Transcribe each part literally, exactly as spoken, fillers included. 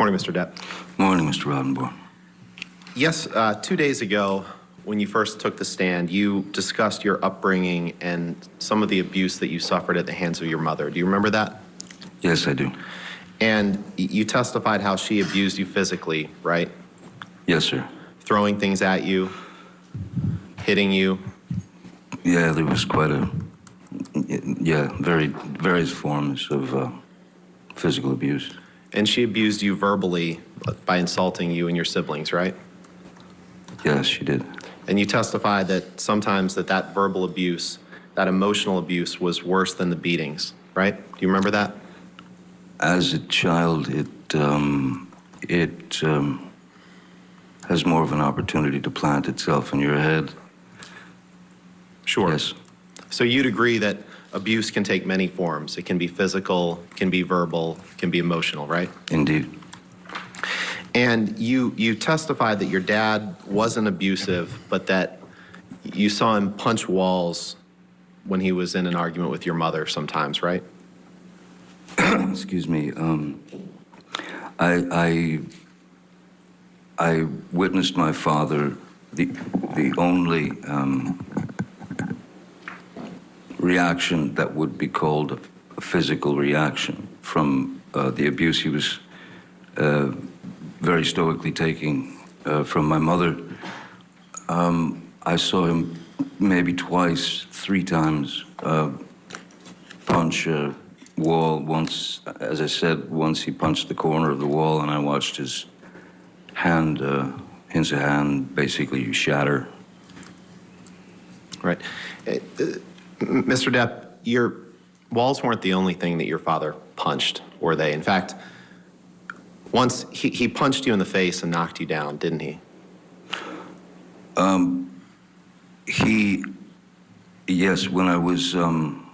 Morning, Mister Depp. Morning, Mister Rottenborg. Yes, uh, two days ago, when you first took the stand, you discussed your upbringing and some of the abuse that you suffered at the hands of your mother. Do you remember that? Yes, I do. And you testified how she abused you physically, right? Yes, sir. Throwing things at you, hitting you. Yeah, there was quite a, yeah, very, various forms of uh, physical abuse. And she abused you verbally by insulting you and your siblings, right? Yes, she did. And you testified that sometimes that that verbal abuse, that emotional abuse was worse than the beatings, right? Do you remember that? As a child, it, um, it um, has more of an opportunity to plant itself in your head. Sure. Yes. So you'd agree that abuse can take many forms. It can be physical, can be verbal, can be emotional, right? Indeed. And you, you testified that your dad wasn't abusive, but that you saw him punch walls when he was in an argument with your mother sometimes, right? Excuse me. Um, I, I, I witnessed my father, the, the only um, reaction that would be called a physical reaction from uh, the abuse he was uh, very stoically taking uh, from my mother. Um, I saw him maybe twice, three times, uh, punch a wall. Once, as I said, once he punched the corner of the wall and I watched his hand, uh, his hand basically shatter. Right. Uh, Mister Depp, your walls weren't the only thing that your father punched, were they? In fact, once he, he punched you in the face and knocked you down, didn't he? Um, he, yes, when I was um,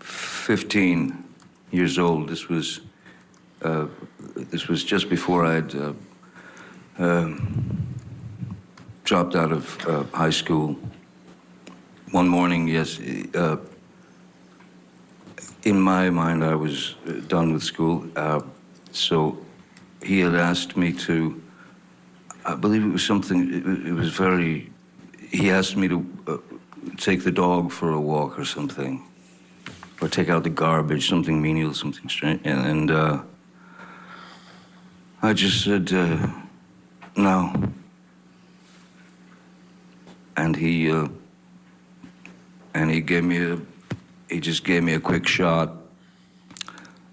fifteen years old, this was, uh, this was just before I'd uh, uh, dropped out of uh, high school. One morning, yes, uh, in my mind, I was done with school. Uh, So he had asked me to, I believe it was something, it, it was very, he asked me to uh, take the dog for a walk or something, or take out the garbage, something menial, something strange. And, and uh, I just said, uh, no. And he, uh, and he gave me a, he just gave me a quick shot.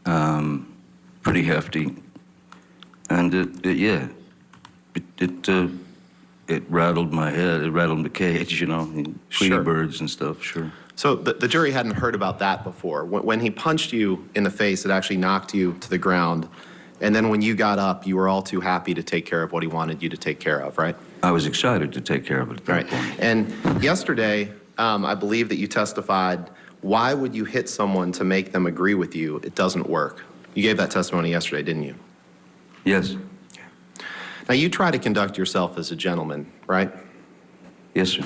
Um, pretty hefty, and it, it yeah, it it, uh, it rattled my head, it rattled the cage, you know, sure. Birds and stuff, sure. So the, the jury hadn't heard about that before. When, when he punched you in the face, it actually knocked you to the ground, and then when you got up, you were all too happy to take care of what he wanted you to take care of, right? I was excited to take care of it at that right. point. And yesterday, um, I believe that you testified, why would you hit someone to make them agree with you? It doesn't work. You gave that testimony yesterday, didn't you? Yes. Now, you try to conduct yourself as a gentleman, right? Yes, sir.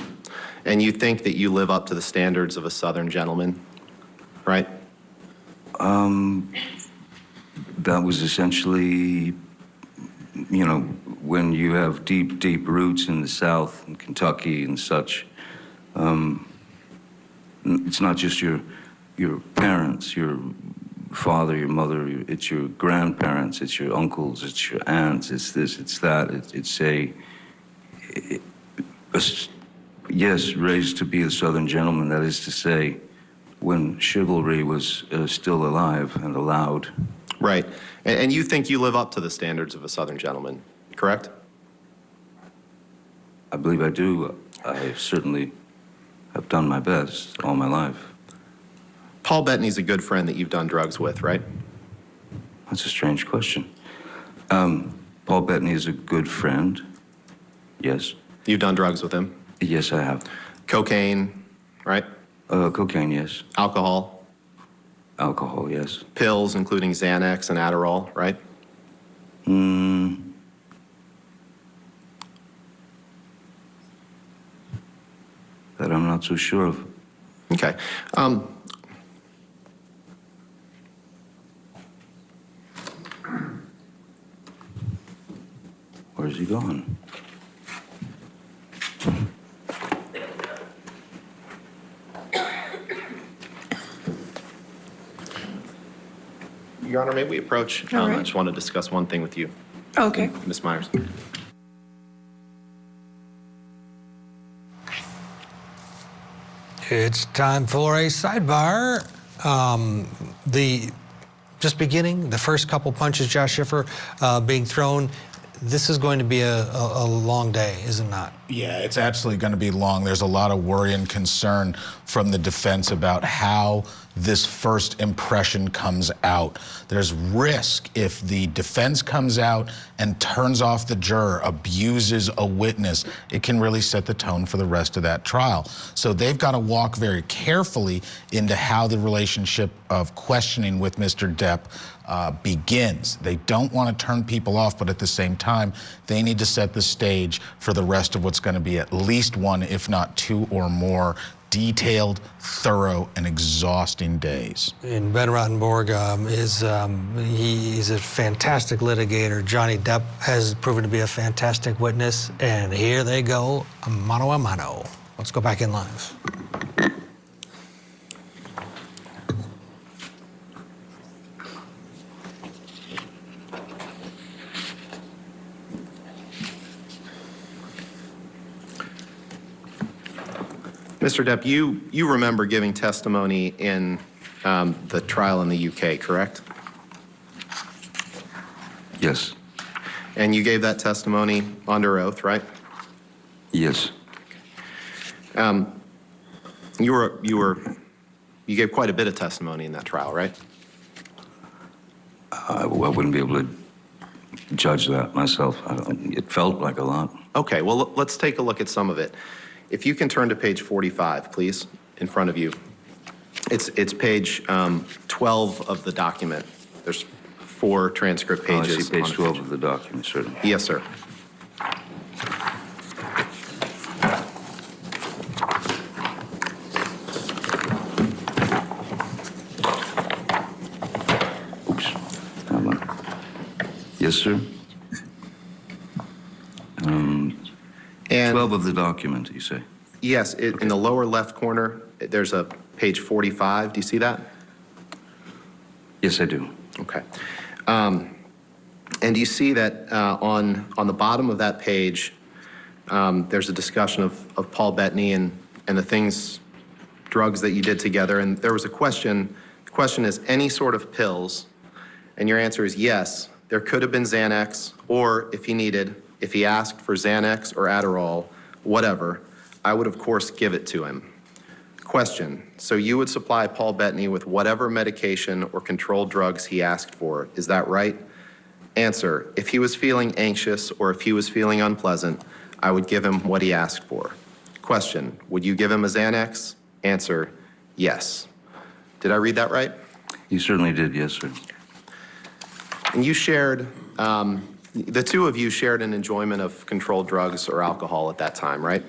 And you think that you live up to the standards of a Southern gentleman, right? Um, that was essentially, you know, when you have deep, deep roots in the South, in Kentucky and such, um, it's not just your, your parents, your father, your mother, it's your grandparents, it's your uncles, it's your aunts, it's this, it's that. It, it's a, it, a, yes, raised to be a Southern gentleman, that is to say, when chivalry was uh, still alive and allowed. Right. And, and you think you live up to the standards of a Southern gentleman, correct? I believe I do. I certainly have done my best all my life. Paul Bettany's a good friend that you've done drugs with, right? That's a strange question. Um, Paul Bettany is a good friend, yes. You've done drugs with him? Yes, I have. Cocaine, right? Uh, cocaine, yes. Alcohol? Alcohol, yes. Pills, including Xanax and Adderall, right? Hmm. That I'm not so sure of. Okay. Um, he gone? Your Honor, may we approach? Um, right. I just want to discuss one thing with you. Okay. Miz Myers. It's time for a sidebar. Um, the just beginning, the first couple punches, Josh Schiffer uh, being thrown. This is going to be a, a, a long day, is it not? Yeah, it's absolutely going to be long. There's a lot of worry and concern from the defense about how this first impression comes out. There's risk if the defense comes out and turns off the juror, abuses a witness, it can really set the tone for the rest of that trial. So they've got to walk very carefully into how the relationship of questioning with Mister Depp Uh, begins. They don't want to turn people off, but at the same time, they need to set the stage for the rest of what's going to be at least one, if not two or more, detailed, thorough, and exhausting days. And Ben Rottenborg um, is um, he, he's a fantastic litigator. Johnny Depp has proven to be a fantastic witness. And here they go, mano a mano. Let's go back in live. Mister Depp, you, you remember giving testimony in um, the trial in the U K, correct? Yes. And you gave that testimony under oath, right? Yes. Um, you were, you were, you gave quite a bit of testimony in that trial, right? I, I wouldn't be able to judge that myself. I don't, it felt like a lot. Okay, well, let's take a look at some of it. If you can turn to page forty-five, please, in front of you. It's, it's page um, twelve of the document. There's four transcript pages. Oh, I see page twelve of the document, certainly. Yes, sir. Oops. Yes, sir. And twelve of the document, you say? Yes, it, okay. In the lower left corner, there's a page forty-five. Do you see that? Yes, I do. Okay. Um, and you see that uh, on, on the bottom of that page, um, there's a discussion of, of Paul Bettany and, and the things, drugs that you did together. And there was a question. The question is, any sort of pills? And your answer is yes. There could have been Xanax, or if he needed, if he asked for Xanax or Adderall, whatever, I would of course give it to him. Question, so you would supply Paul Bettany with whatever medication or controlled drugs he asked for, is that right? Answer, if he was feeling anxious or if he was feeling unpleasant, I would give him what he asked for. Question, would you give him a Xanax? Answer, yes. Did I read that right? You certainly did, yes, sir. And you shared, um, the two of you shared an enjoyment of controlled drugs or alcohol at that time, right?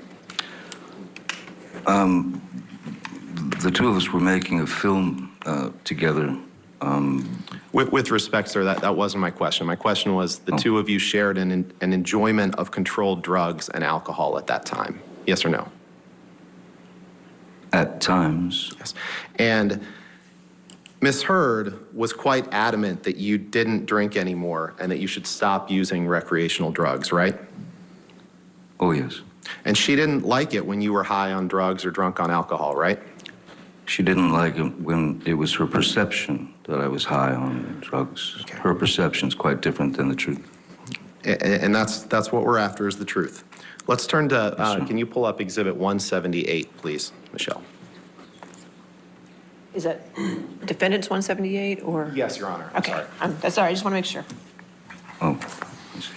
Um, the two of us were making a film uh, together. Um, with, with respect, sir, that, that wasn't my question. My question was the oh. two of you shared an, an enjoyment of controlled drugs and alcohol at that time. Yes or no? At times. Yes. And Miz Heard was quite adamant that you didn't drink anymore and that you should stop using recreational drugs, right? Oh, yes. And she didn't like it when you were high on drugs or drunk on alcohol, right? She didn't like it when it was her perception that I was high on drugs. Okay. Her perception's quite different than the truth. And that's, that's what we're after, is the truth. Let's turn to, uh, yes, can you pull up Exhibit one seventy-eight, please, Michelle? Is that defendants one seventy-eight or? Yes, Your Honor. I'm okay, sorry. I'm, that's all right. I just want to make sure. Oh, let's see.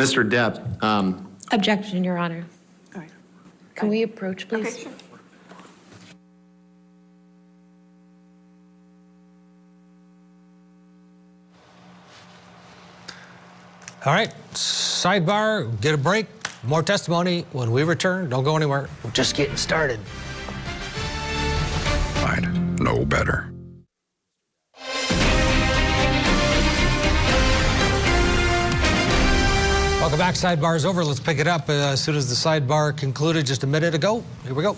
Mister Depp. Um, Objection, Your Honor. All right. Can we approach, please? Okay, sure. All right, sidebar, get a break, more testimony when we return. Don't go anywhere. We're just getting started. know better. Welcome back. Sidebar is over. Let's pick it up uh, as soon as the sidebar concluded just a minute ago. Here we go.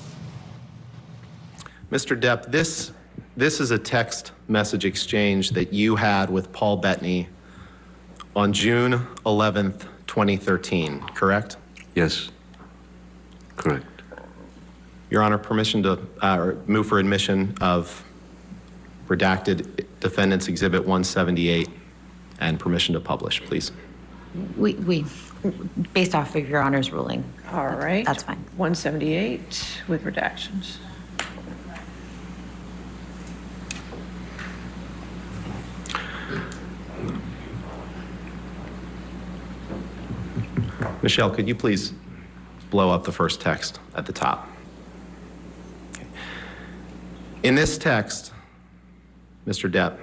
Mister Depp, this, this is a text message exchange that you had with Paul Bettany on June eleventh, twenty thirteen, correct? Yes, correct. Your Honor, permission to uh, move for admission of redacted defendants exhibit one seventy-eight and permission to publish, please. We, we, based off of Your Honor's ruling. All right. That's fine. one seventy-eight with redactions. Michelle, could you please blow up the first text at the top? Okay. In this text, Mister Depp,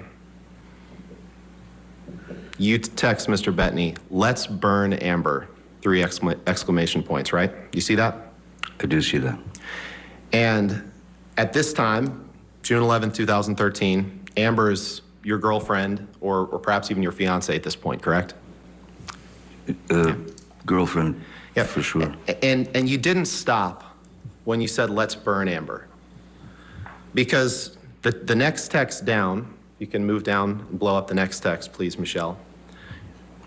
you text Mister Bettany, "Let's burn Amber," three excla exclamation points, right? You see that? I do see that. And at this time, June eleventh, two thousand thirteen, Amber is your girlfriend or, or perhaps even your fiance at this point, correct? Uh, yeah. Girlfriend, yeah, for sure. And, and you didn't stop when you said, "Let's burn Amber." Because the, the next text down, you can move down and blow up the next text, please, Michelle.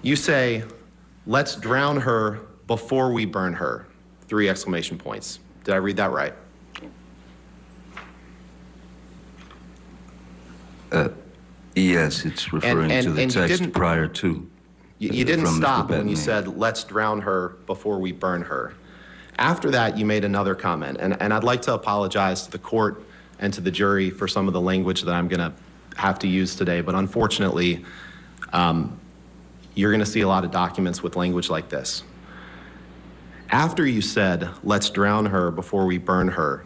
You say, "Let's drown her before we burn her," three exclamation points. Did I read that right? Uh, yes, it's referring and, and, to the text prior to. You, you didn't stop when you said, "Let's drown her before we burn her." After that, you made another comment. And, and I'd like to apologize to the court and to the jury for some of the language that I'm going to have to use today. But unfortunately, um, you're going to see a lot of documents with language like this. After you said, "Let's drown her before we burn her,"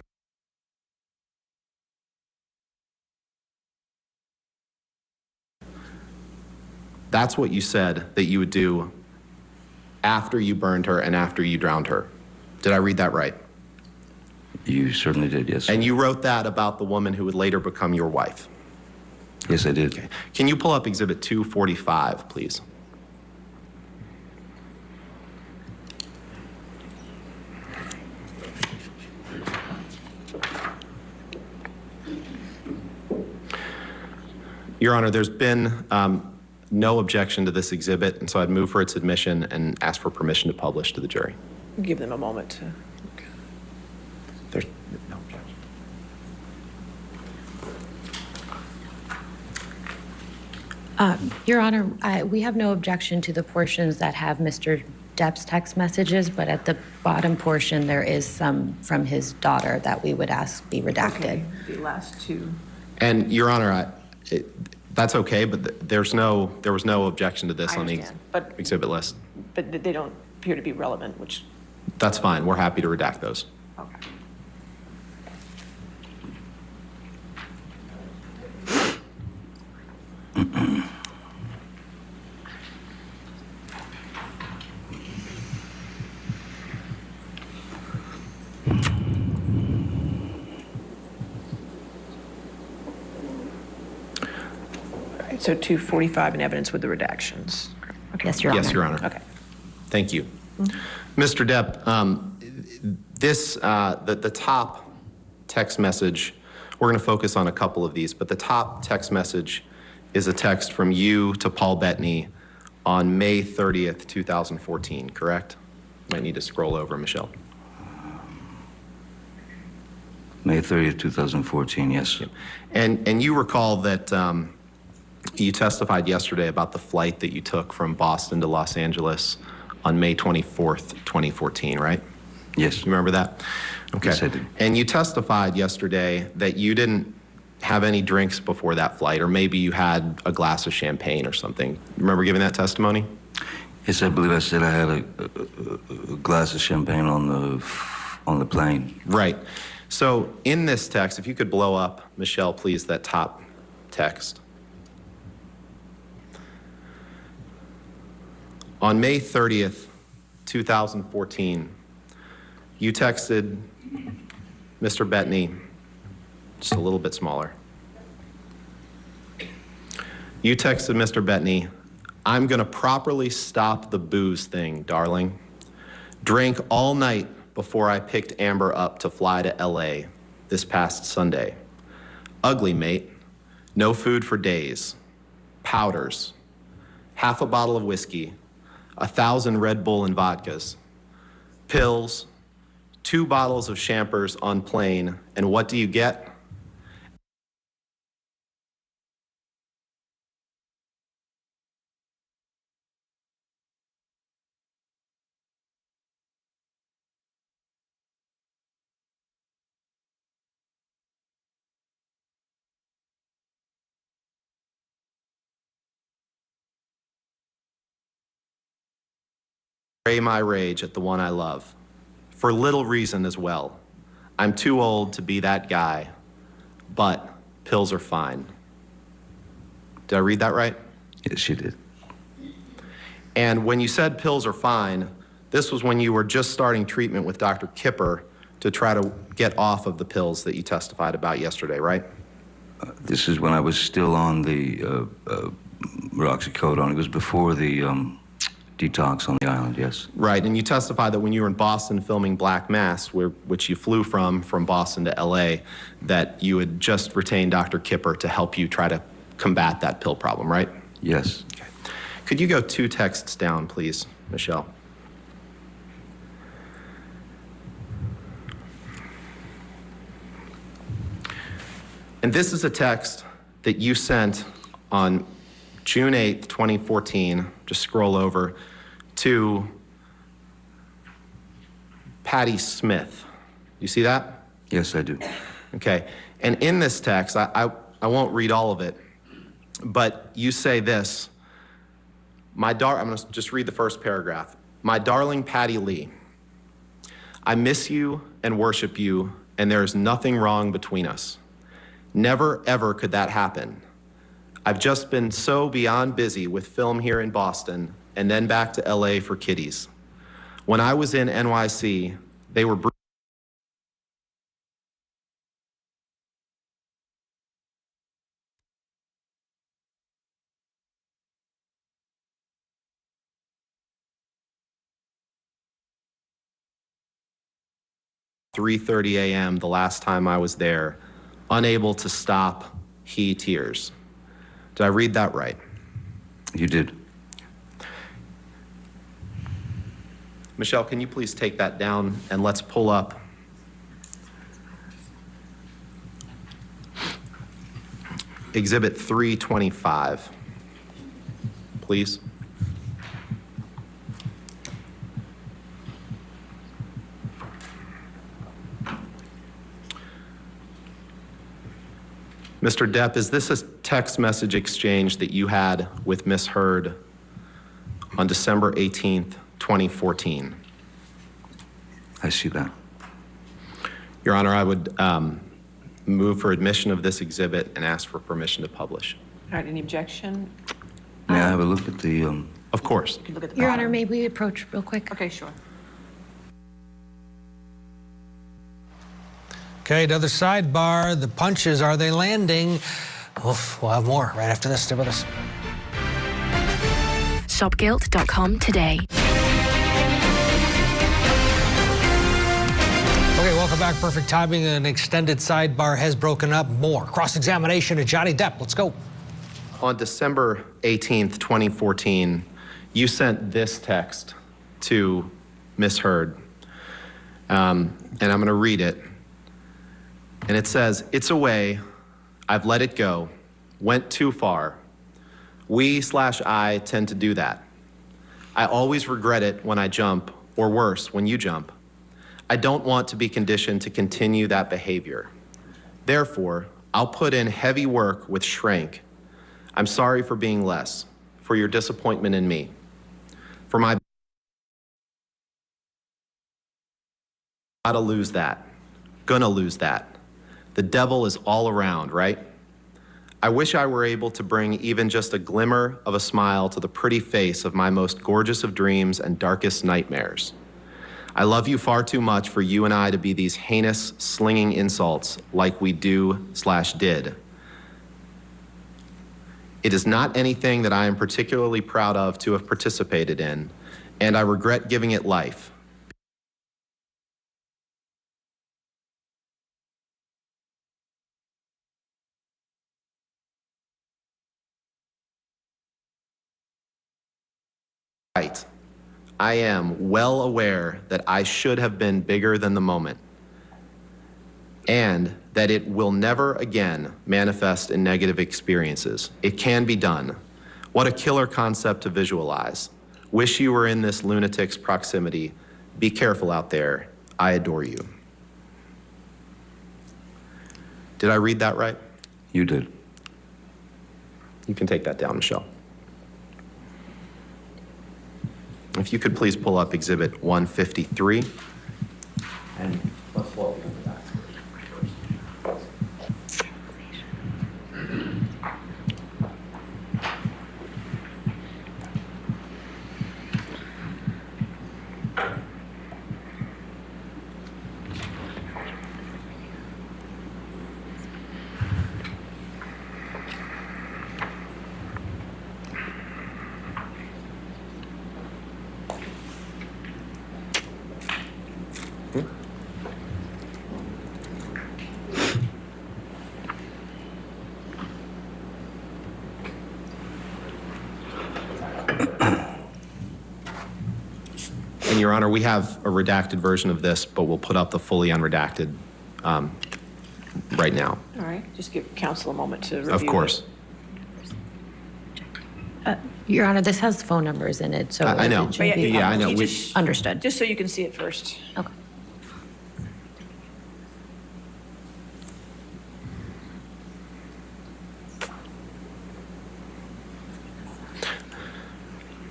that's what you said that you would do after you burned her and after you drowned her. Did I read that right? You certainly did, yes. And you wrote that about the woman who would later become your wife? Yes, I did. Okay. Can you pull up Exhibit two forty-five, please? Your Honor, there's been um, no objection to this exhibit, and so I'd move for its admission and ask for permission to publish to the jury. Give them a moment to... Okay. There's no objection. Uh, Your Honor, I, we have no objection to the portions that have Mister Depp's text messages, but at the bottom portion there is some from his daughter that we would ask be redacted. Okay. The last two. And Your Honor, I... It, That's okay, but there's no, there was no objection to this on the but, exhibit list. But they don't appear to be relevant, which... That's fine. We're happy to redact those. Okay. So two forty-five in evidence with the redactions. Okay. Yes, Your Honor. Yes, Your Honor. Okay. Thank you. Mm-hmm. Mister Depp, um, this, uh, the, the top text message, we're going to focus on a couple of these, but the top text message is a text from you to Paul Bettany on May thirtieth, two thousand fourteen, correct? Might need to scroll over, Michelle. May thirtieth, two thousand fourteen, yes. And, and you recall that... Um, you testified yesterday about the flight that you took from Boston to Los Angeles on May twenty-fourth, twenty fourteen, right? Yes. You remember that? Okay. Yes, I do. And you testified yesterday that you didn't have any drinks before that flight, or maybe you had a glass of champagne or something. Remember giving that testimony? Yes, I believe I said I had a, a, a glass of champagne on the, on the plane. Right. So in this text, if you could blow up, Michelle, please, that top text. On May thirtieth, two thousand fourteen, you texted Mister Bettany, just a little bit smaller. You texted Mister Bettany, "I'm gonna properly stop the booze thing, darling. Drank all night before I picked Amber up to fly to L A this past Sunday. Ugly, mate. No food for days. Powders. Half a bottle of whiskey. A thousand Red Bull and vodkas. Pills. Two bottles of champers on plane. And what do you get? My rage at the one I love, for little reason as well. I'm too old to be that guy, but pills are fine." Did I read that right? Yes, you did. And when you said pills are fine, this was when you were just starting treatment with Doctor Kipper to try to get off of the pills that you testified about yesterday, right? Uh, this is when I was still on the uh, uh, roxycodone. It was before the um detox on the island, yes. Right, and you testified that when you were in Boston filming Black Mass, where, which you flew from, from Boston to L A, that you had just retained Doctor Kipper to help you try to combat that pill problem, right? Yes. Okay. Could you go two texts down, please, Michelle? And this is a text that you sent on June eighth, twenty fourteen, just scroll over, to Patty Smith. You see that? Yes, I do. Okay, and in this text, I, I, I won't read all of it, but you say this, my dar- I'm gonna just read the first paragraph. "My darling Patty Lee, I miss you and worship you, and there is nothing wrong between us. Never, ever could that happen. I've just been so beyond busy with film here in Boston and then back to L A for kiddies. When I was in N Y C, they were br- three thirty a m the last time I was there, unable to stop he tears." Did I read that right? You did. Michelle, can you please take that down and let's pull up Exhibit three twenty-five, please. Mister Depp, is this a text message exchange that you had with Miz Heard on December eighteenth, twenty fourteen? I see that. Your Honor, I would um, move for admission of this exhibit and ask for permission to publish. All right, any objection? May um, I have a look at the... Um... Of course. You can look at the Your bottom. Honor, may we approach real quick? Okay, sure. Okay, another sidebar, the punches, are they landing? Oof, we'll have more right after this. Stay with us. shop guilt dot com today. Okay, welcome back. Perfect timing. An extended sidebar has broken up. More cross-examination of Johnny Depp. Let's go. On December eighteenth, twenty fourteen, you sent this text to Miz Heard, um, and I'm going to read it. And it says, "It's a way, I've let it go, went too far. We slash I tend to do that. I always regret it when I jump, or worse, when you jump. I don't want to be conditioned to continue that behavior. Therefore, I'll put in heavy work with Shrank. I'm sorry for being less, for your disappointment in me, for my gotta lose that, gonna lose that. The devil is all around, right? I wish I were able to bring even just a glimmer of a smile to the pretty face of my most gorgeous of dreams and darkest nightmares. I love you far too much for you and I to be these heinous, slinging insults like we do slash did. It is not anything that I am particularly proud of to have participated in, and I regret giving it life. Right. I am well aware that I should have been bigger than the moment, and that it will never again manifest in negative experiences. It can be done. What a killer concept to visualize. Wish you were in this lunatic's proximity. Be careful out there. I adore you. Did I read that right? You did. You can take that down, Michelle. If you could please pull up Exhibit one fifty-three. And let's walk over that. Your Honor, we have a redacted version of this, but we'll put up the fully unredacted um, right now. All right, just give counsel a moment to review. Of course. Uh, Your Honor, this has phone numbers in it, so I, I know. It yeah, yeah I know. We just, understood. Just so you can see it first. Okay.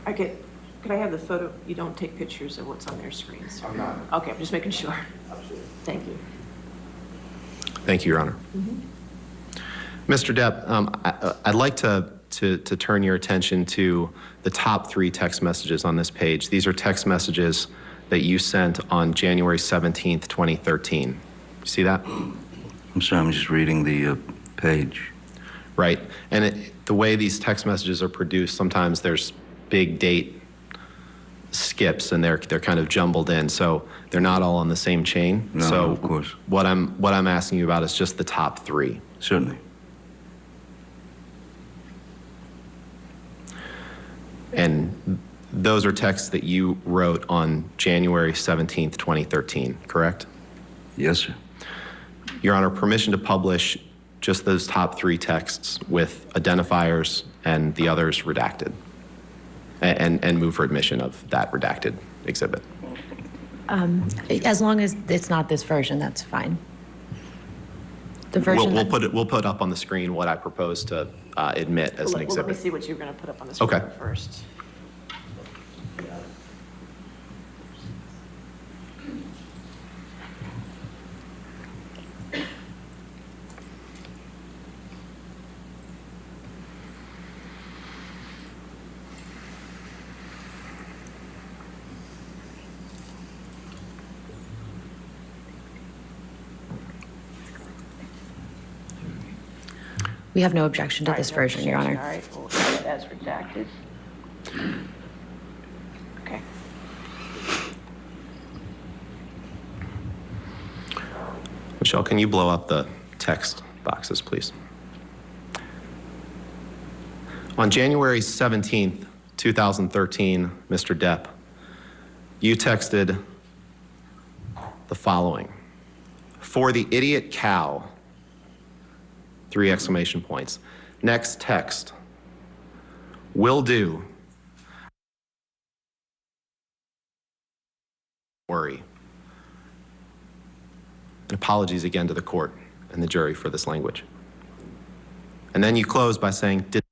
Okay. Could I have the photo? You don't take pictures of what's on their screens. I'm not. Okay, I'm just making sure. Absolutely. Thank you. Thank you, Your Honor. Mm-hmm. Mister Depp, um, I, I'd like to, to, to turn your attention to the top three text messages on this page. These are text messages that you sent on January seventeenth, twenty thirteen. You see that? I'm sorry, I'm just reading the uh, page. Right, and it, the way these text messages are produced, sometimes there's big date skips and they're they're kind of jumbled in, so they're not all on the same chain. No, so of course. What I'm what I'm asking you about is just the top three. Certainly. And those are texts that you wrote on January seventeenth, twenty thirteen, correct? Yes, sir. Your Honor, permission to publish just those top three texts with identifiers and the others redacted. And, and move for admission of that redacted exhibit. Um, as long as it's not this version, that's fine. The version we'll, we'll put it, we'll put up on the screen what I propose to uh, admit as well, an exhibit. Well, let me see what you're going to put up on the screen okay. first. We have no objection to this version, Your Honor. All right, we'll have it as redacted. Okay. Michelle, can you blow up the text boxes, please? On January seventeenth, two thousand thirteen, Mister Depp, you texted the following. For the idiot cow. Three exclamation points. Next text. Will do. Worry. And apologies again to the court and the jury for this language. And then you close by saying, did.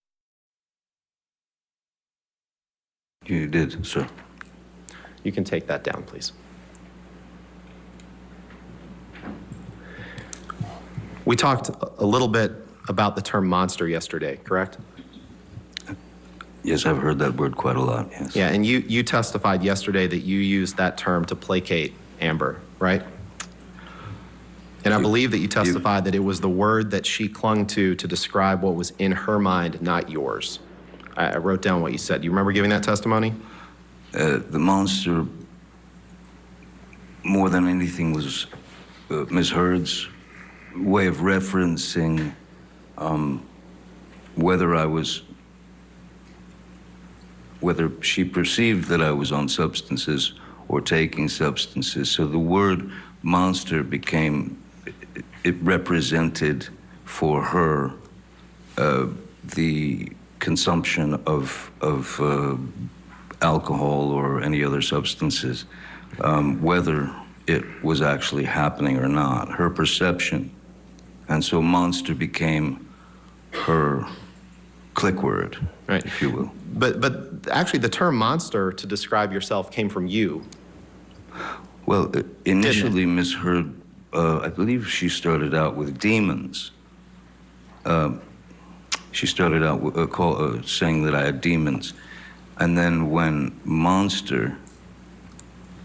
You did, sir. You can take that down, please. We talked a little bit about the term monster yesterday, correct? Yes, I've heard that word quite a lot, yes. Yeah, and you, you testified yesterday that you used that term to placate Amber, right? And I believe that you testified that it was the word that she clung to to describe what was in her mind, not yours. I, I wrote down what you said. Do you remember giving that testimony? Uh, the monster, more than anything, was uh, Miz Heard's way of referencing um, whether I was, whether she perceived that I was on substances or taking substances. So the word monster became, it represented for her uh, the consumption of, of uh, alcohol or any other substances, um, whether it was actually happening or not, her perception. And so monster became her click word, right, if you will. But, but actually the term monster to describe yourself came from you. Well, initially, Miz Heard, uh, I believe she started out with demons. Uh, she started out with, uh, call, uh, saying that I had demons. And then when monster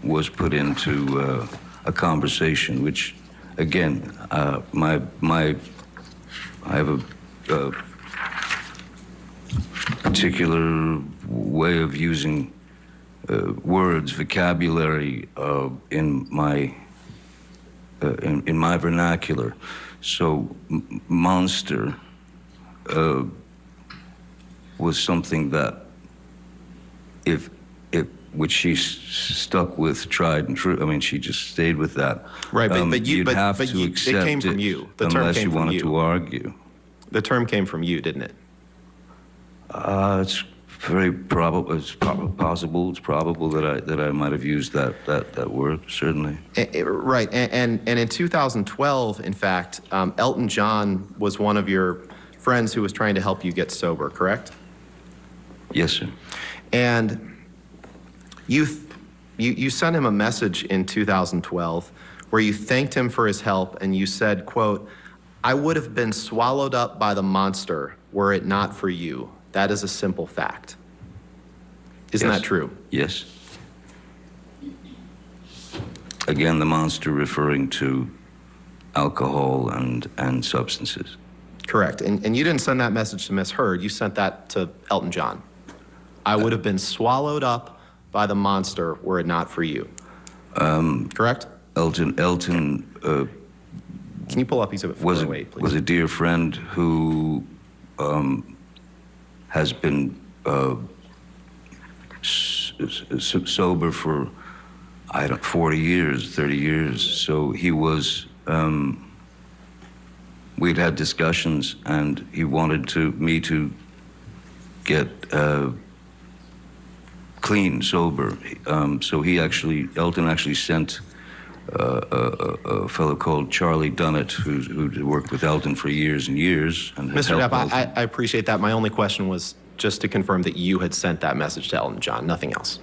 was put into uh, a conversation, which, again, uh, my, my, I have a uh, particular way of using Uh, words, vocabulary uh, in my uh, in, in my vernacular. So m monster uh, was something that, if if which she s stuck with, tried and true. I mean, she just stayed with that. Right, but, um, but you, you'd but, have but to you, accept it, came it from you. The unless term came you wanted from you. to argue. The term came from you, didn't it? Uh, it's. Very probable. It's prob possible. It's probable that I that I might have used that that that word. Certainly. And, right. And, and and in two thousand twelve, in fact, um, Elton John was one of your friends who was trying to help you get sober. Correct? Yes, sir. And you th you you sent him a message in two thousand twelve where you thanked him for his help, and you said, "quote I would have been swallowed up by the monster were it not for you. That is a simple fact." Isn't yes. that true? Yes. Again, the monster referring to alcohol and, and substances. Correct. And, and you didn't send that message to Miz Heard. You sent that to Elton John. I would have been swallowed up by the monster were it not for you. Um, Correct? Elton, Elton uh, Can you pull up? He's a was, a, away, please. was a dear friend who... Um, has been uh, sober for, I don't, forty years, thirty years. So he was, um, we'd had discussions and he wanted to me to get uh, clean, sober. Um, so he actually, Elton actually sent uh, a, a fellow called Charlie Dunnett, who who worked with Elton for years and years. And Mister Depp, I, I appreciate that. My only question was just to confirm that you had sent that message to Elton John, nothing else.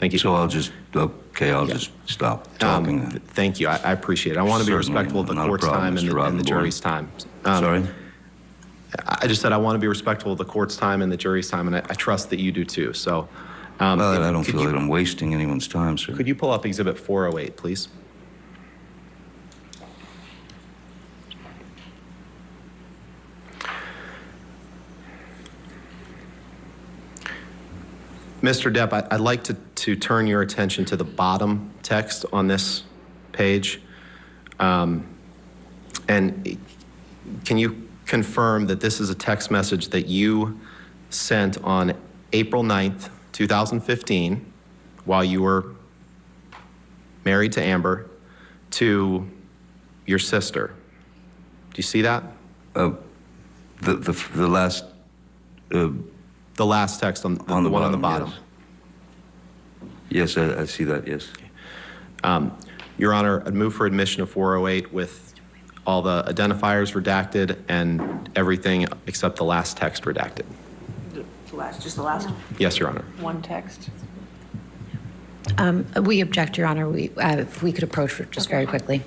Thank you. So I'll just, okay, I'll yeah. just stop talking. Um, th thank you, I, I appreciate it. I want to be respectful of the court's problem, time and the, and the jury's time. Um, Sorry? I just said I want to be respectful of the court's time and the jury's time, and I, I trust that you do too, so. Um, well, if, I don't feel you, like I'm wasting anyone's time, sir. Could you pull up Exhibit four oh eight, please? Mister Depp, I'd like to, to turn your attention to the bottom text on this page. Um, and can you confirm that this is a text message that you sent on April ninth, two thousand fifteen, while you were married to Amber, to your sister? Do you see that? Uh, the, the, the last... Uh, The last text on the, on the, the one bottom, on the bottom. Yes, yes I, I see that, yes. Um, Your Honor, I'd move for admission of four oh eight with all the identifiers redacted and everything except the last text redacted. The last, just the last one? Yes, Your Honor. One text. Um, we object, Your Honor. We, uh, if we could approach it just okay. very quickly.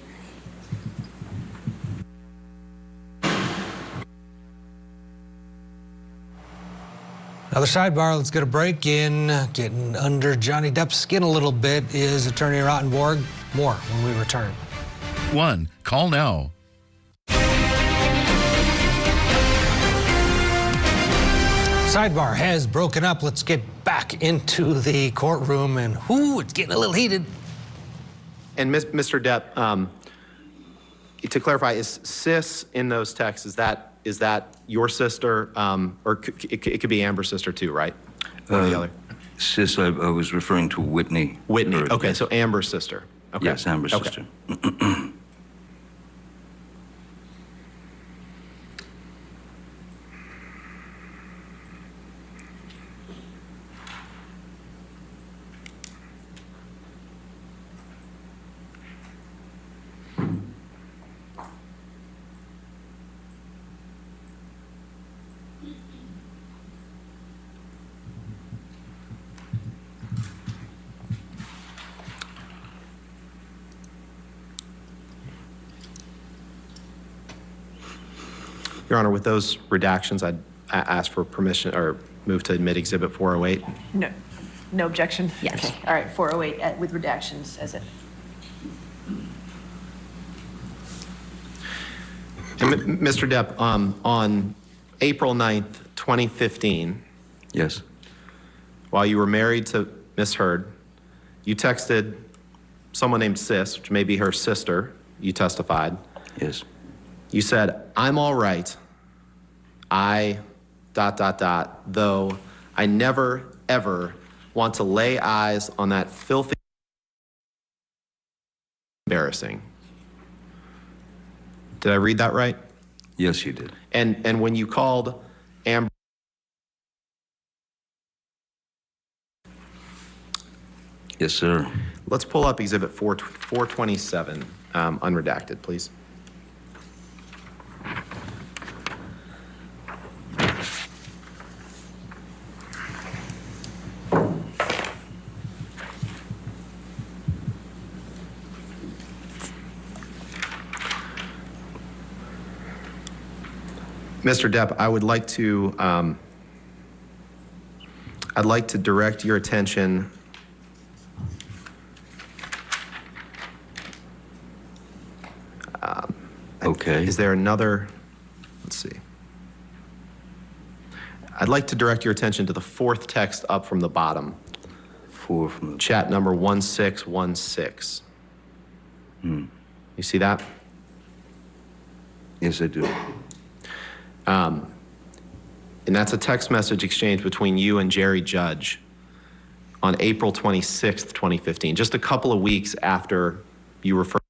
Another sidebar, let's get a break in. Getting under Johnny Depp's skin a little bit is Attorney Rottenborg. More when we return. One, call now. Sidebar has broken up. Let's get back into the courtroom, and whoo, it's getting a little heated. And Mister Depp, um, to clarify, is sis in those texts, is that, is that your sister, um, or it, it could be Amber's sister too, right? One uh, or the other. Sis, I, I was referring to Whitney. Whitney, or, okay, so Amber's sister. Okay. Yes, Amber's okay. sister. Your Honor, with those redactions, I'd ask for permission or move to admit Exhibit four oh eight. No, no objection. Yes. Okay. All right, four oh eight at, with redactions as it. And Mister Depp, um, on April ninth, twenty fifteen. Yes. While you were married to Miss Heard, you texted someone named Sis, which may be her sister. You testified. Yes. You said, I'm all right, I, dot, dot, dot, though I never, ever want to lay eyes on that filthy, embarrassing. Did I read that right? Yes, you did. And, and when you called Amber, yes, sir. Let's pull up Exhibit four twenty-seven, um, unredacted, please. Mister Depp, I would like to, um, I'd like to direct your attention um, okay. Is there another, let's see. I'd like to direct your attention to the fourth text up from the bottom. Four from the Chat number one six one six. Hmm. You see that? Yes, I do. Um, and that's a text message exchange between you and Jerry Judge on April twenty-sixth, twenty fifteen, just a couple of weeks after you referred.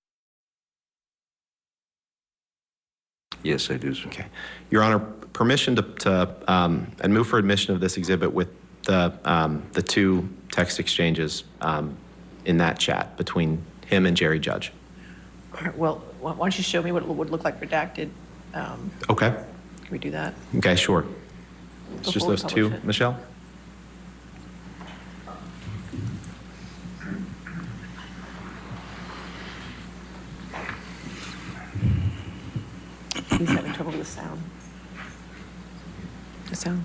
Yes, I do, sir. Okay. Your Honor, permission to, to um, and move for admission of this exhibit with the, um, the two text exchanges um, in that chat between him and Jerry Judge. All right, well, why don't you show me what it would look like redacted? Um, okay. Can we do that? Okay, sure. It's just those two, it. Michelle. He's having trouble with the sound. The sound.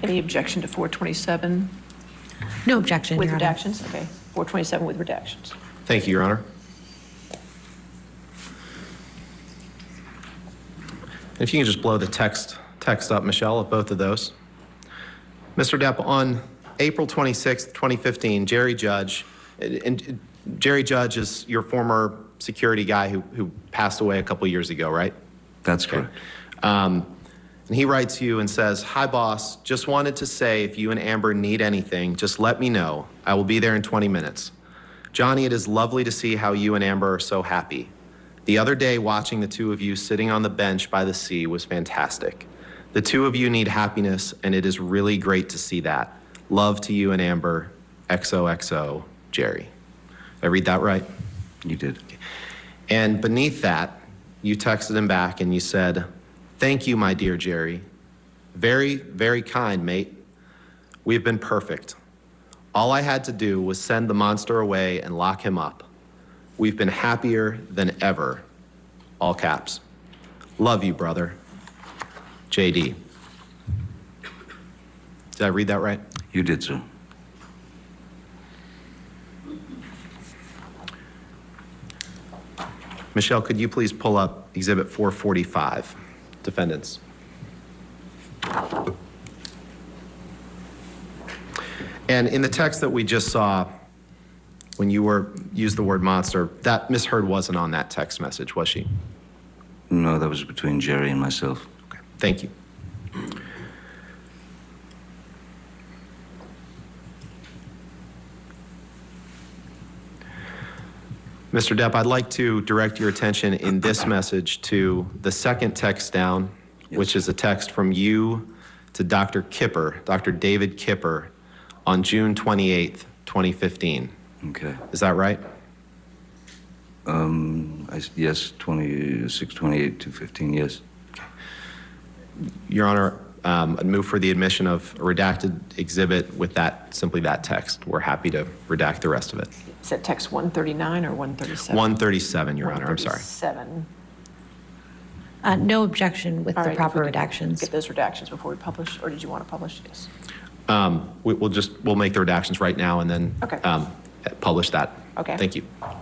Any objection to four twenty-seven? No objection, Your Honor. With redactions? Okay. four twenty-seven with redactions. Thank you, Your Honor. If you can just blow the text text up, Michelle, of both of those. Mister Depp, on April twenty-sixth, twenty fifteen, Jerry Judge, and Jerry Judge is your former security guy who, who passed away a couple years ago, right? That's okay. Correct. Um, And he writes you and says, hi, boss, just wanted to say if you and Amber need anything, just let me know. I will be there in twenty minutes. Johnny, it is lovely to see how you and Amber are so happy. The other day, watching the two of you sitting on the bench by the sea was fantastic. The two of you need happiness, and it is really great to see that. Love to you and Amber, X O X O, Jerry. Did I read that right? You did. And beneath that, you texted him back and you said, thank you, my dear Jerry. Very, very kind, mate. We've been perfect. All I had to do was send the monster away and lock him up. We've been happier than ever. All caps. Love you, brother. J D. Did I read that right? You did, sir. Michelle, could you please pull up Exhibit four forty-five, defendants. And in the text that we just saw, when you were used the word monster, that Miss Heard wasn't on that text message, was she? No, that was between Jerry and myself. Okay. Thank you. Mister Depp, I'd like to direct your attention in this message to the second text down, yes, which is a text from you to Doctor Kipper, Doctor David Kipper, on June twenty-eighth, twenty fifteen. Okay. Is that right? Um, I, yes, twenty-six, twenty-eight, two fifteen, yes. Your Honor, um, I'd move for the admission of a redacted exhibit with that, simply that text. We're happy to redact the rest of it. Is that text one thirty-nine or one thirty-seven? one thirty-seven, Your Honor, I'm sorry. one thirty-seven. Uh, no objection with All the right, proper redactions. Get those redactions before we publish, or did you want to publish? Yes. Um, we, we'll just, we'll make the redactions right now and then okay. um, publish that. Okay. Thank you. All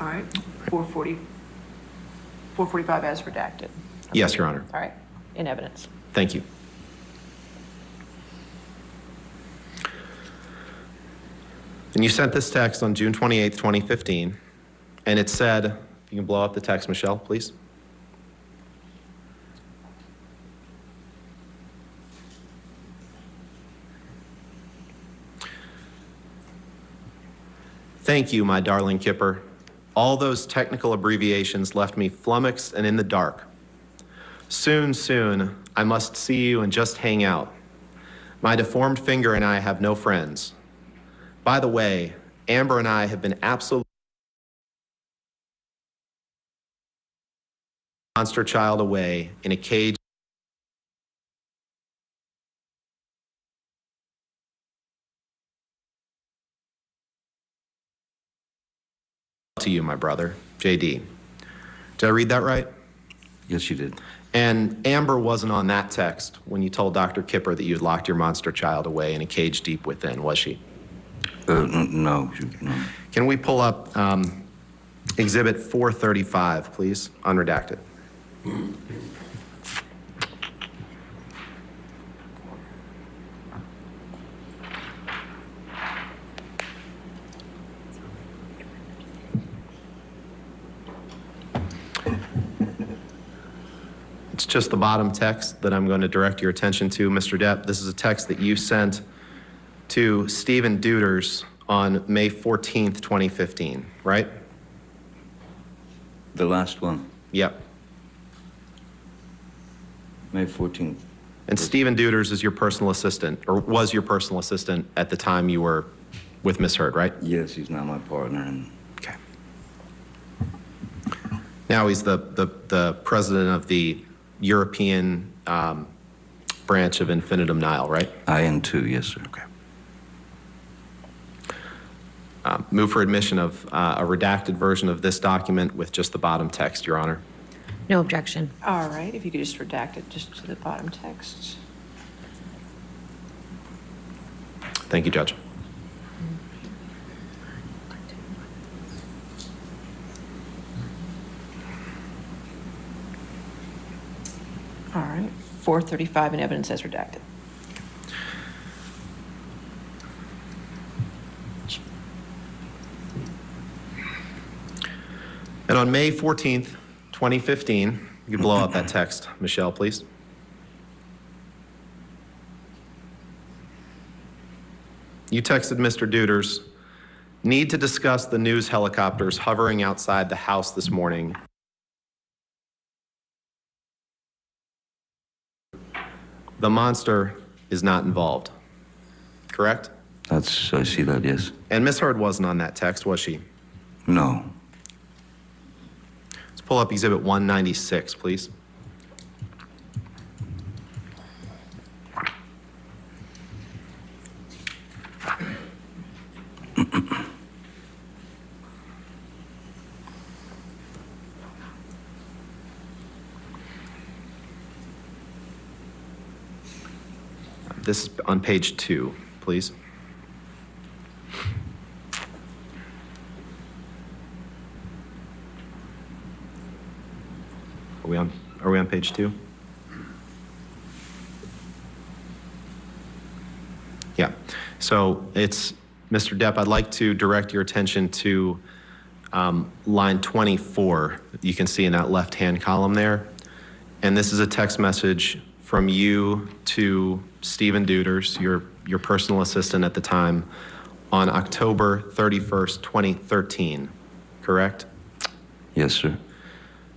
right, four forty, four forty-five as redacted. Okay. Yes, Your Honor. All right, in evidence. Thank you. And you sent this text on June twenty-eighth, twenty fifteen, and it said, if you can blow up the text, Michelle, please. Thank you, my darling Kipper. All those technical abbreviations left me flummoxed and in the dark. Soon, soon, I must see you and just hang out. My deformed finger and I have no friends. By the way, Amber and I have been absolutely monster child away in a cage. To you, my brother, J D. Did I read that right? Yes, you did. And Amber wasn't on that text when you told Doctor Kipper that you had locked your monster child away in a cage deep within, was she? Uh, no, no. Can we pull up um, Exhibit four thirty-five, please, unredacted? It's just the bottom text that I'm going to direct your attention to, Mister Depp. This is a text that you sent to Stephen Deuters on May fourteenth, twenty fifteen, right? The last one? Yep. May fourteenth. And Stephen Deuters is your personal assistant, or was your personal assistant at the time you were with Miss Heard, right? Yes, he's now my partner. And... Okay. Now he's the, the, the president of the European um, branch of Infinitum Nile, right? I N two, yes, sir. Okay. Um, move for admission of uh, a redacted version of this document with just the bottom text, Your Honor. No objection. All right, if you could just redact it just to the bottom text. Thank you, Judge. All right, four thirty-five in evidence as redacted. And on May fourteenth, twenty fifteen, you can blow up that text, Michelle, please. You texted Mister Deuters, need to discuss the news helicopters hovering outside the house this morning. The monster is not involved, correct? That's, I see that, yes. And Miss Heard wasn't on that text, was she? No. Pull up Exhibit one ninety-six, please. This is on page two, please. Are we on, are we on page two? Yeah, so it's, Mister Depp, I'd like to direct your attention to um, line twenty-four. You can see in that left-hand column there. And this is a text message from you to Stephen Deuters, your, your personal assistant at the time, on October thirty-first, twenty thirteen, correct? Yes, sir.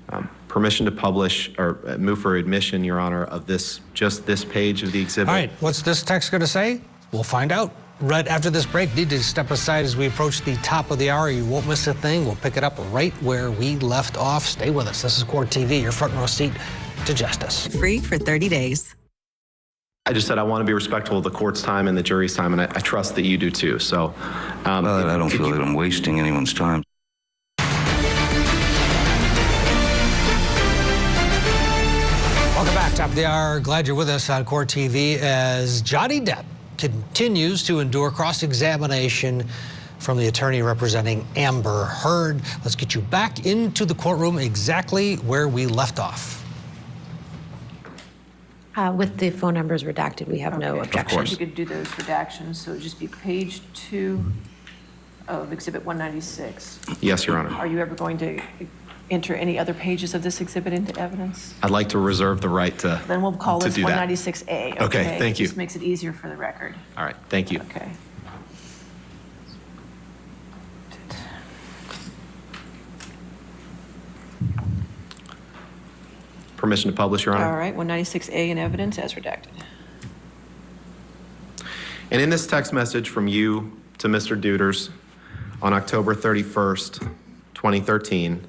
Um, permission to publish or move for admission, Your Honor, of this, just this page of the exhibit. All right, what's this text gonna say? We'll find out right after this break. Need to step aside as we approach the top of the hour. You won't miss a thing. We'll pick it up right where we left off. Stay with us. This is Court T V, your front row seat to justice. Free for thirty days. I just said I want to be respectful of the court's time and the jury's time, and I, I trust that you do too. So, um, well, I don't feel you, that I'm wasting anyone's time. Welcome back, top of the hour. Glad you're with us on Court T V as Johnny Depp continues to endure cross-examination from the attorney representing Amber Heard. Let's get you back into the courtroom exactly where we left off. Uh, with the phone numbers redacted, we have okay. no objections. Of course. You could do those redactions, so it would just be page two of Exhibit one ninety-six. Yes, Your Honor. Are you ever going to enter any other pages of this exhibit into evidence? I'd like to reserve the right to. Then we'll call this one ninety-six A. Okay, okay, thank you. This makes it easier for the record. All right, thank you. Okay. Permission to publish, Your Honor. All right, one ninety-six A in evidence as redacted. And in this text message from you to Mister Deuters on October thirty-first, twenty thirteen,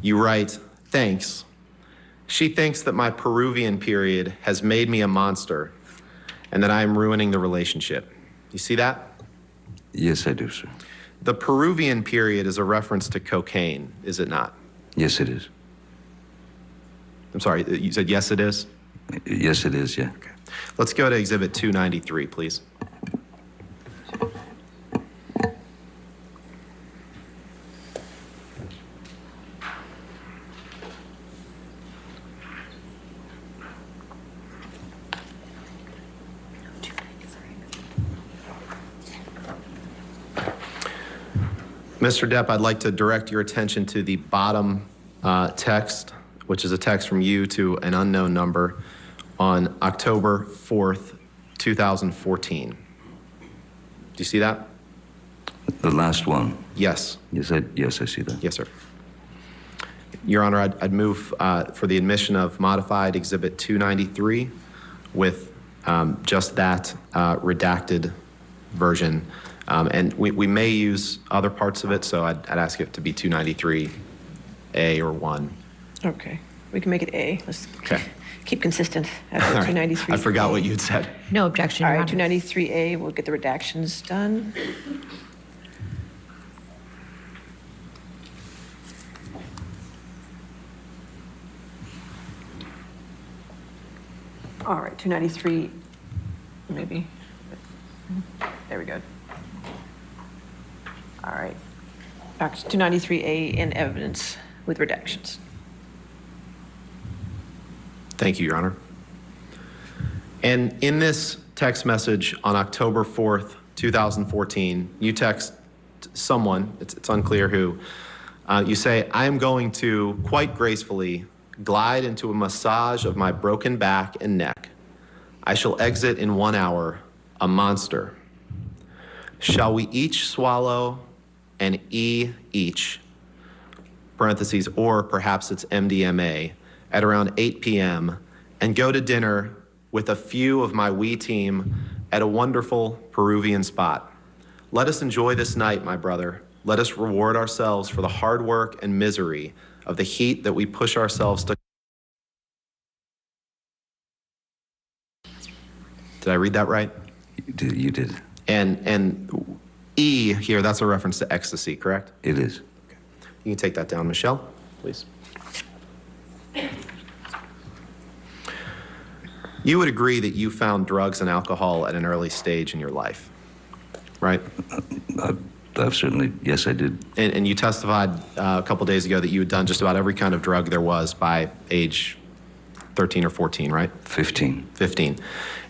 you write, "Thanks. She thinks that my Peruvian period has made me a monster and that I am ruining the relationship." You see that? Yes, I do, sir. The Peruvian period is a reference to cocaine, is it not? Yes, it is. I'm sorry, you said yes it is? Yes it is, yeah. Okay. Let's go to Exhibit two ninety-three, please. Mister Depp, I'd like to direct your attention to the bottom uh, text, which is a text from you to an unknown number on October fourth, two thousand fourteen. Do you see that? The last one? Yes. Yes, I, yes, I see that. Yes, sir. Your Honor, I'd, I'd move uh, for the admission of modified Exhibit two ninety-three with um, just that uh, redacted version. Um, and we, we may use other parts of it, so I'd, I'd ask it to be two ninety-three A or one. Okay, we can make it A. Let's okay. keep consistent at two ninety-three. I forgot what you'd said. No objection. All right, two ninety-three A, we'll get the redactions done. All right, two ninety-three, maybe. There we go. All right, back to two ninety-three A in evidence with redactions. Thank you, Your Honor. And in this text message on October fourth, two thousand fourteen, you text someone, it's, it's unclear who, uh, you say, "I am going to quite gracefully glide into a massage of my broken back and neck. I shall exit in one hour, a monster. Shall we each swallow an E each, parentheses, or perhaps it's M D M A, at around eight P M and go to dinner with a few of my wee team at a wonderful Peruvian spot. Let us enjoy this night, my brother. Let us reward ourselves for the hard work and misery of the heat that we push ourselves to." Did I read that right? You did. You did. And, and E here, that's a reference to ecstasy, correct? It is. Okay. You can take that down, Michelle, please. You would agree that you found drugs and alcohol at an early stage in your life, right? I, I've certainly, yes, I did. And, and you testified uh, a couple days ago that you had done just about every kind of drug there was by age thirteen or fourteen, right? fifteen. fifteen.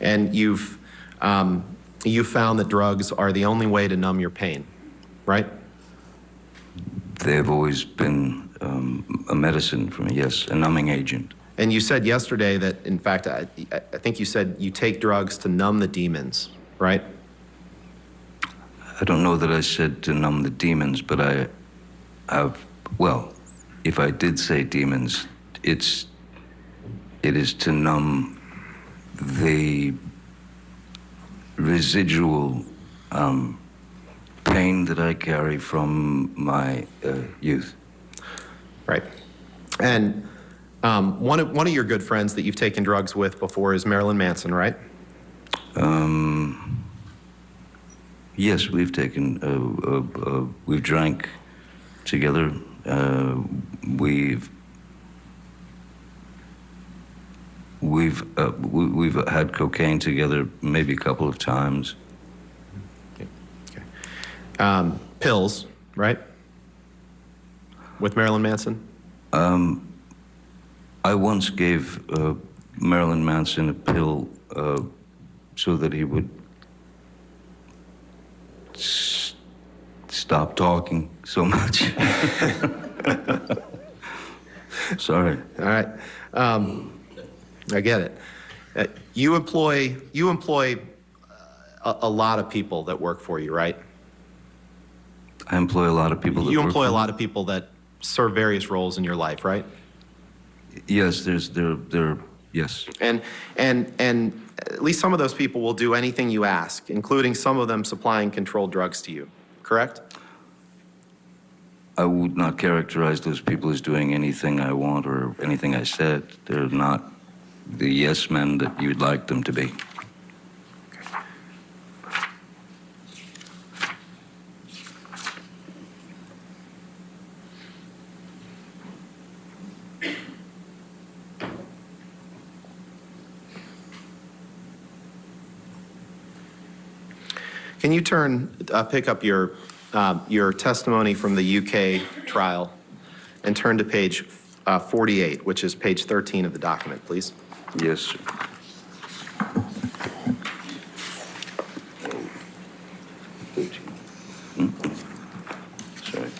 And you've, um, you found that drugs are the only way to numb your pain, right? They've always been um, a medicine for me, yes, a numbing agent. And you said yesterday that, in fact, I, I think you said you take drugs to numb the demons, right? I don't know that I said to numb the demons, but I have, well, if I did say demons, it's, it is to numb the residual um, pain that I carry from my uh, youth. Right. And um, one, of, one of your good friends that you've taken drugs with before is Marilyn Manson, right? Um, yes, we've taken, uh, uh, uh, we've drank together. Uh, we've, we've, uh, we, we've had cocaine together maybe a couple of times. Um, pills, right? With Marilyn Manson? Um, I once gave uh, Marilyn Manson a pill uh, so that he would s stop talking so much. Sorry. All right. Um, I get it. Uh, you employ, you employ a, a lot of people that work for you, right? I employ a lot of people that You employ a lot of people that serve various roles in your life, right? Yes, there's there there yes. And and and at least some of those people will do anything you ask, including some of them supplying controlled drugs to you, correct? I would not characterize those people as doing anything I want or anything I said. They're not the yes men that you'd like them to be. Can you turn, uh, pick up your, uh, your testimony from the U K trial and turn to page uh, forty-eight, which is page thirteen of the document, please? Yes, sir. Mm-hmm. Sorry.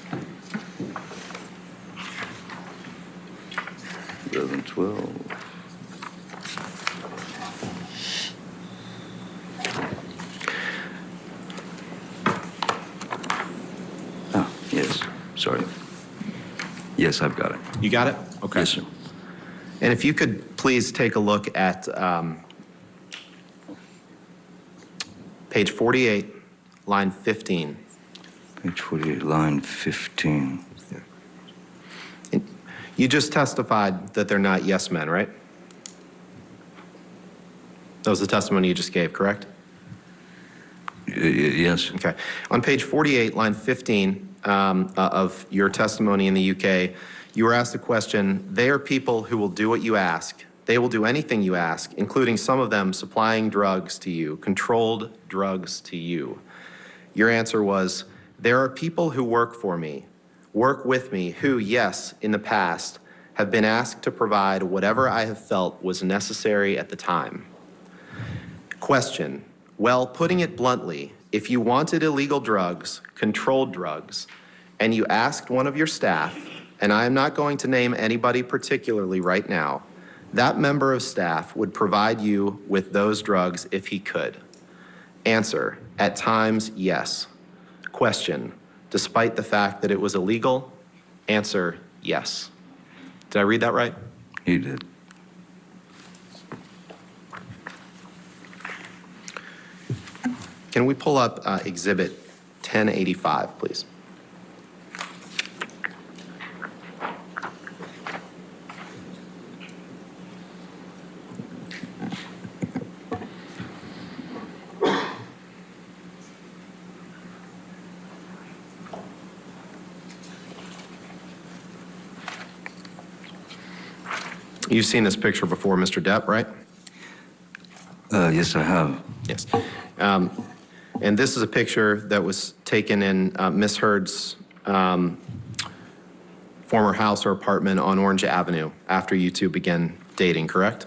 eleven, twelve. Sorry. Yes, I've got it. You got it? Okay. Yes, sir. And if you could please take a look at um, page forty-eight, line fifteen. Page forty-eight, line fifteen. Yeah. And you just testified that they're not yes men, right? That was the testimony you just gave, correct? Y yes. Okay. On page forty-eight, line fifteen, Um, uh, of your testimony in the U K, you were asked a question, they are people who will do what you ask. They will do anything you ask, including some of them supplying drugs to you, controlled drugs to you. Your answer was, there are people who work for me, work with me, who, yes, in the past, have been asked to provide whatever I have felt was necessary at the time. Question, well, putting it bluntly, if you wanted illegal drugs, controlled drugs, and you asked one of your staff, and I am not going to name anybody particularly right now, that member of staff would provide you with those drugs if he could. Answer, at times, yes. Question, despite the fact that it was illegal? Answer, yes. Did I read that right? You did. Can we pull up uh, Exhibit ten eighty-five, please? You've seen this picture before, Mister Depp, right? Uh, yes, I have. Yes. Um, and this is a picture that was taken in uh, Miss Heard's um, former house or apartment on Orange Avenue after you two began dating, correct?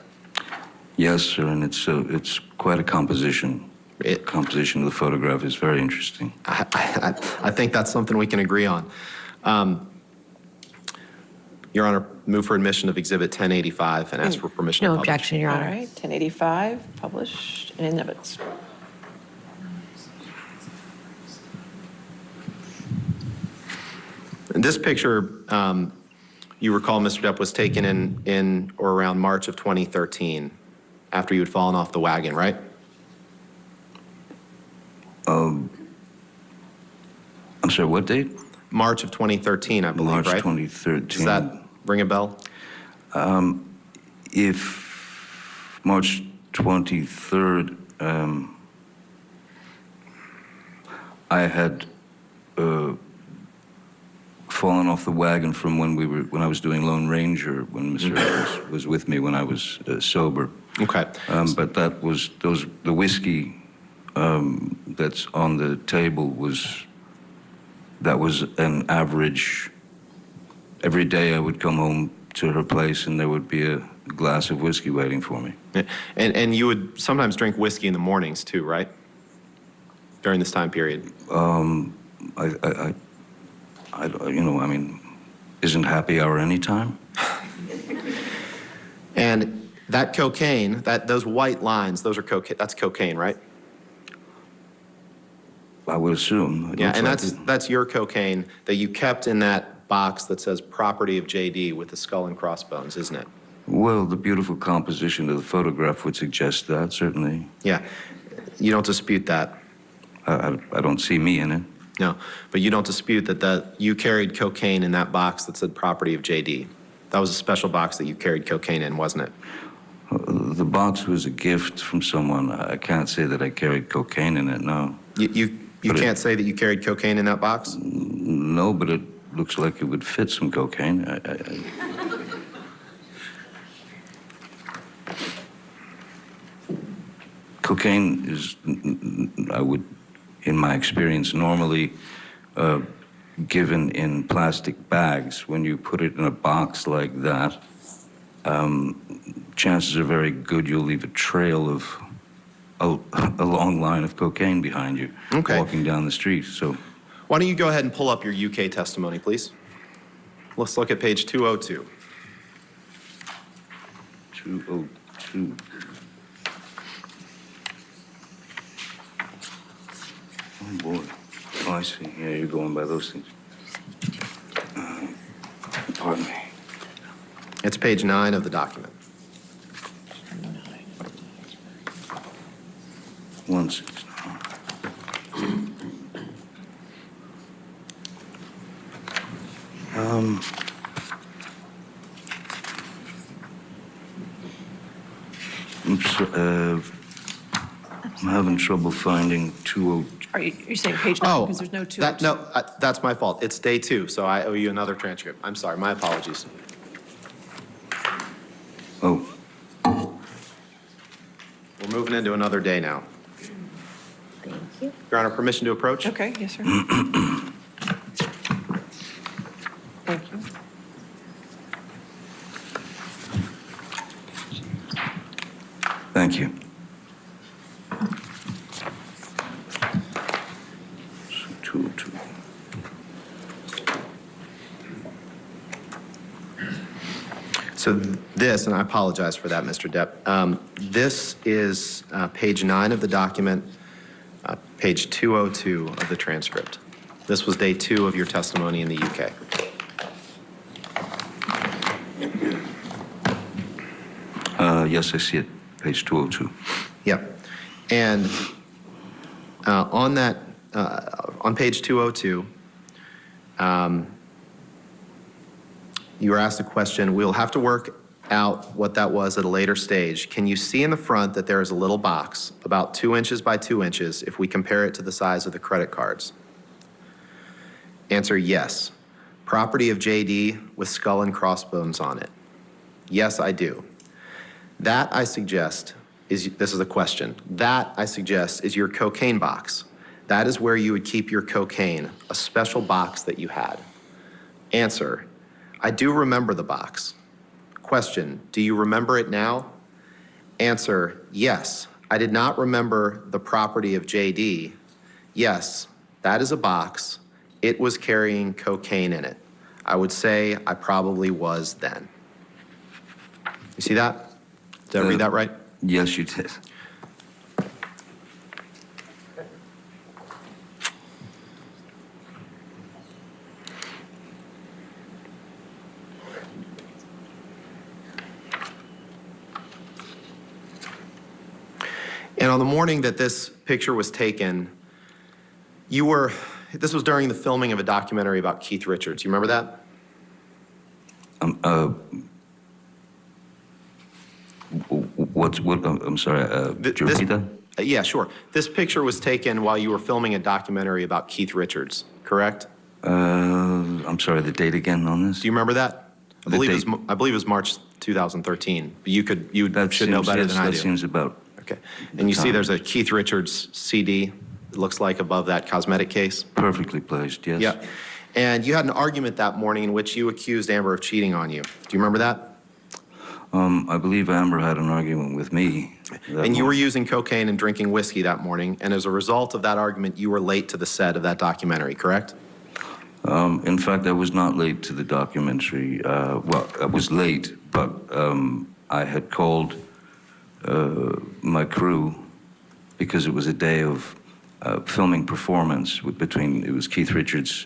Yes, sir, and it's, uh, it's quite a composition. It, the composition of the photograph is very interesting. I, I, I think that's something we can agree on. Um, Your Honor, move for admission of Exhibit ten eighty-five and ask for permission no to publish. No objection, Your Honor. All right, ten eighty-five, published in exhibits. And this picture, um, you recall, Mister Depp, was taken in, in or around March of twenty thirteen, after you had fallen off the wagon, right? Um, I'm sorry, what date? March of twenty thirteen, I believe, March right? March twenty thirteen. Does that ring a bell? Um, if March twenty-third, um, I had uh, fallen off the wagon from when we were when I was doing Lone Ranger, when Mister Harris was with me when I was uh, sober. Okay. Um, but that was those the whiskey um, that's on the table was. That was an average. Every day I would come home to her place and there would be a glass of whiskey waiting for me. And, and you would sometimes drink whiskey in the mornings too, right? During this time period? Um, I, I, I, I you know, I mean, isn't happy hour any time? And that cocaine, that, those white lines, those are cocaine, that's cocaine, right? I would assume. Yeah, and like that's it. That's your cocaine that you kept in that box that says property of J D with the skull and crossbones, isn't it? Well, the beautiful composition of the photograph would suggest that, certainly. Yeah, you don't dispute that. I, I, I don't see me in it. No, but you don't dispute that, that you carried cocaine in that box that said property of J D. That was a special box that you carried cocaine in, wasn't it? Uh, the box was a gift from someone. I can't say that I carried cocaine in it, no. You. you You but can't it, say that you carried cocaine in that box? No, but it looks like it would fit some cocaine. I, I, I... Cocaine is, I would, in my experience, normally uh, given in plastic bags. When you put it in a box like that, um, chances are very good you'll leave a trail of A, a long line of cocaine behind you, okay, walking down the street, so. Why don't you go ahead and pull up your U K testimony, please? Let's look at page two oh two. two oh two. Oh, boy. Oh, I see. Yeah, you're going by those things. Uh, pardon me. It's page nine of the document. One six nine. Um, I'm, so, uh, I'm having trouble finding two oh. Are you you're saying page nine? Oh, because there's no two. That, no, uh, that's my fault. It's day two, so I owe you another transcript. I'm sorry. My apologies. Oh. We're moving into another day now. Your Honor, permission to approach? Okay, yes, sir. Thank you. Thank you. two oh two. So this, and I apologize for that, Mister Depp, um, this is uh, page nine of the document. Uh, page two oh two of the transcript. This was day two of your testimony in the U K. Uh, yes, I see it, page two oh two. Yep. And uh, on that, uh, on page two oh two, um, you were asked a question. We'll have to work out what that was at a later stage. Can you see in the front that there is a little box about two inches by two inches if we compare it to the size of the credit cards? Answer, yes. Property of J D with skull and crossbones on it. Yes, I do. That, I suggest, is, this is a question, that I suggest is your cocaine box. That is where you would keep your cocaine, a special box that you had. Answer, I do remember the box. Question, do you remember it now? Answer, yes, I did not remember the property of J D. Yes, that is a box. It was carrying cocaine in it. I would say I probably was then. You see that? Did I uh, read that right? Yes, you did. And on the morning that this picture was taken, you were, this was during the filming of a documentary about Keith Richards. You remember that? Um, uh, what's, what, I'm sorry, uh, did you repeat that? Uh, yeah, sure. This picture was taken while you were filming a documentary about Keith Richards, correct? Uh, I'm sorry, the date again on this? Do you remember that? I believe it was, I believe it was March two thousand thirteen. You could, you that should seems, know better yes, than I that do. That seems about... Okay, and you see there's a Keith Richards C D, it looks like, above that cosmetic case. Perfectly placed, yes. Yeah, and you had an argument that morning in which you accused Amber of cheating on you. Do you remember that? Um, I believe Amber had an argument with me. And you were using cocaine and drinking whiskey that morning, and as a result of that argument, you were late to the set of that documentary, correct? Um, in fact, I was not late to the documentary. Uh, well, I was late, but um, I had called... Uh, my crew, because it was a day of uh, filming performance with, between, it was Keith Richards,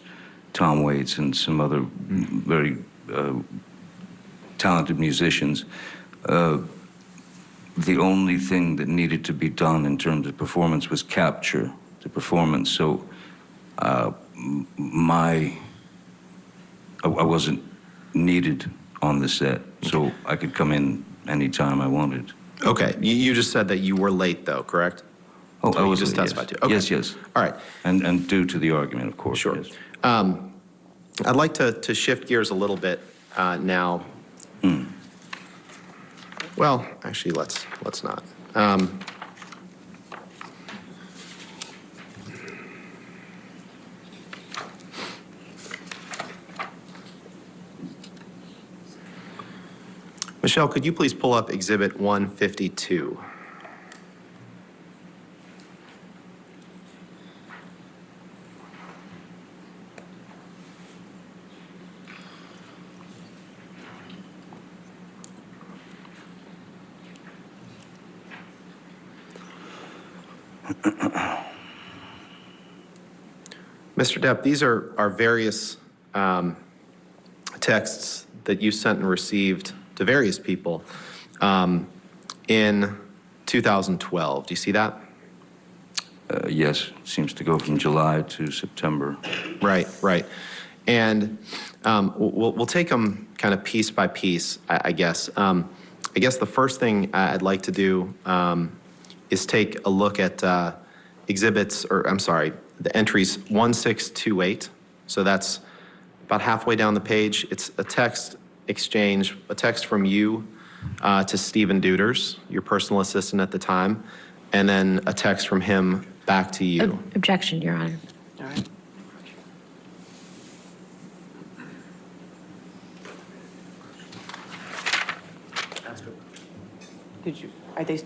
Tom Waits, and some other very uh, talented musicians. Uh, the only thing that needed to be done in terms of performance was capture the performance. So uh, my, I, I wasn't needed on the set, so I could come in anytime I wanted. Okay, you, you just said that you were late, though, correct? Oh, I was just testified to. Okay. Yes, yes. All right. And, and due to the argument, of course. Sure. Yes. Um, I'd like to, to shift gears a little bit uh, now. Mm. Well, actually, let's, let's not. Um, Michelle, could you please pull up Exhibit one fifty-two? Mister Depp, these are, are various um, texts that you sent and received to various people um, in two thousand twelve. Do you see that? Uh, yes, seems to go from July to September. Right, right. And um, we'll, we'll take them kind of piece by piece, I, I guess. Um, I guess the first thing I'd like to do um, is take a look at uh, exhibits, or I'm sorry, the entries one six two eight. So that's about halfway down the page. It's a text exchange, a text from you uh, to Stephen Deuters, your personal assistant at the time, and then a text from him back to you. Ob objection, Your Honor. All right. Did you, are they...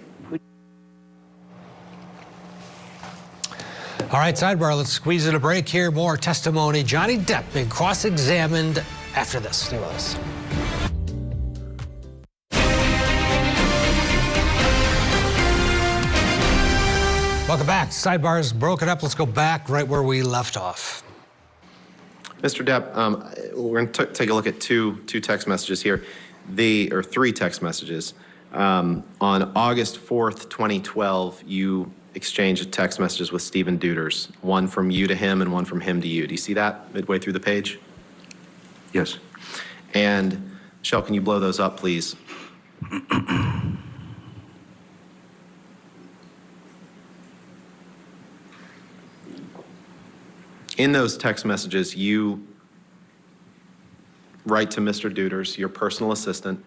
All right, sidebar, let's squeeze in a break here. More testimony. Johnny Depp being cross-examined after this. Stay with us. Welcome back. Sidebar's broken up. Let's go back right where we left off. Mister Depp, um, we're going to take a look at two, two text messages here, the, or three text messages. Um, on August fourth, twenty twelve, you exchanged text messages with Stephen Deuters, one from you to him and one from him to you. Do you see that midway through the page? Yes. And, Michelle, can you blow those up, please? In those text messages, you write to Mister Deuters, your personal assistant,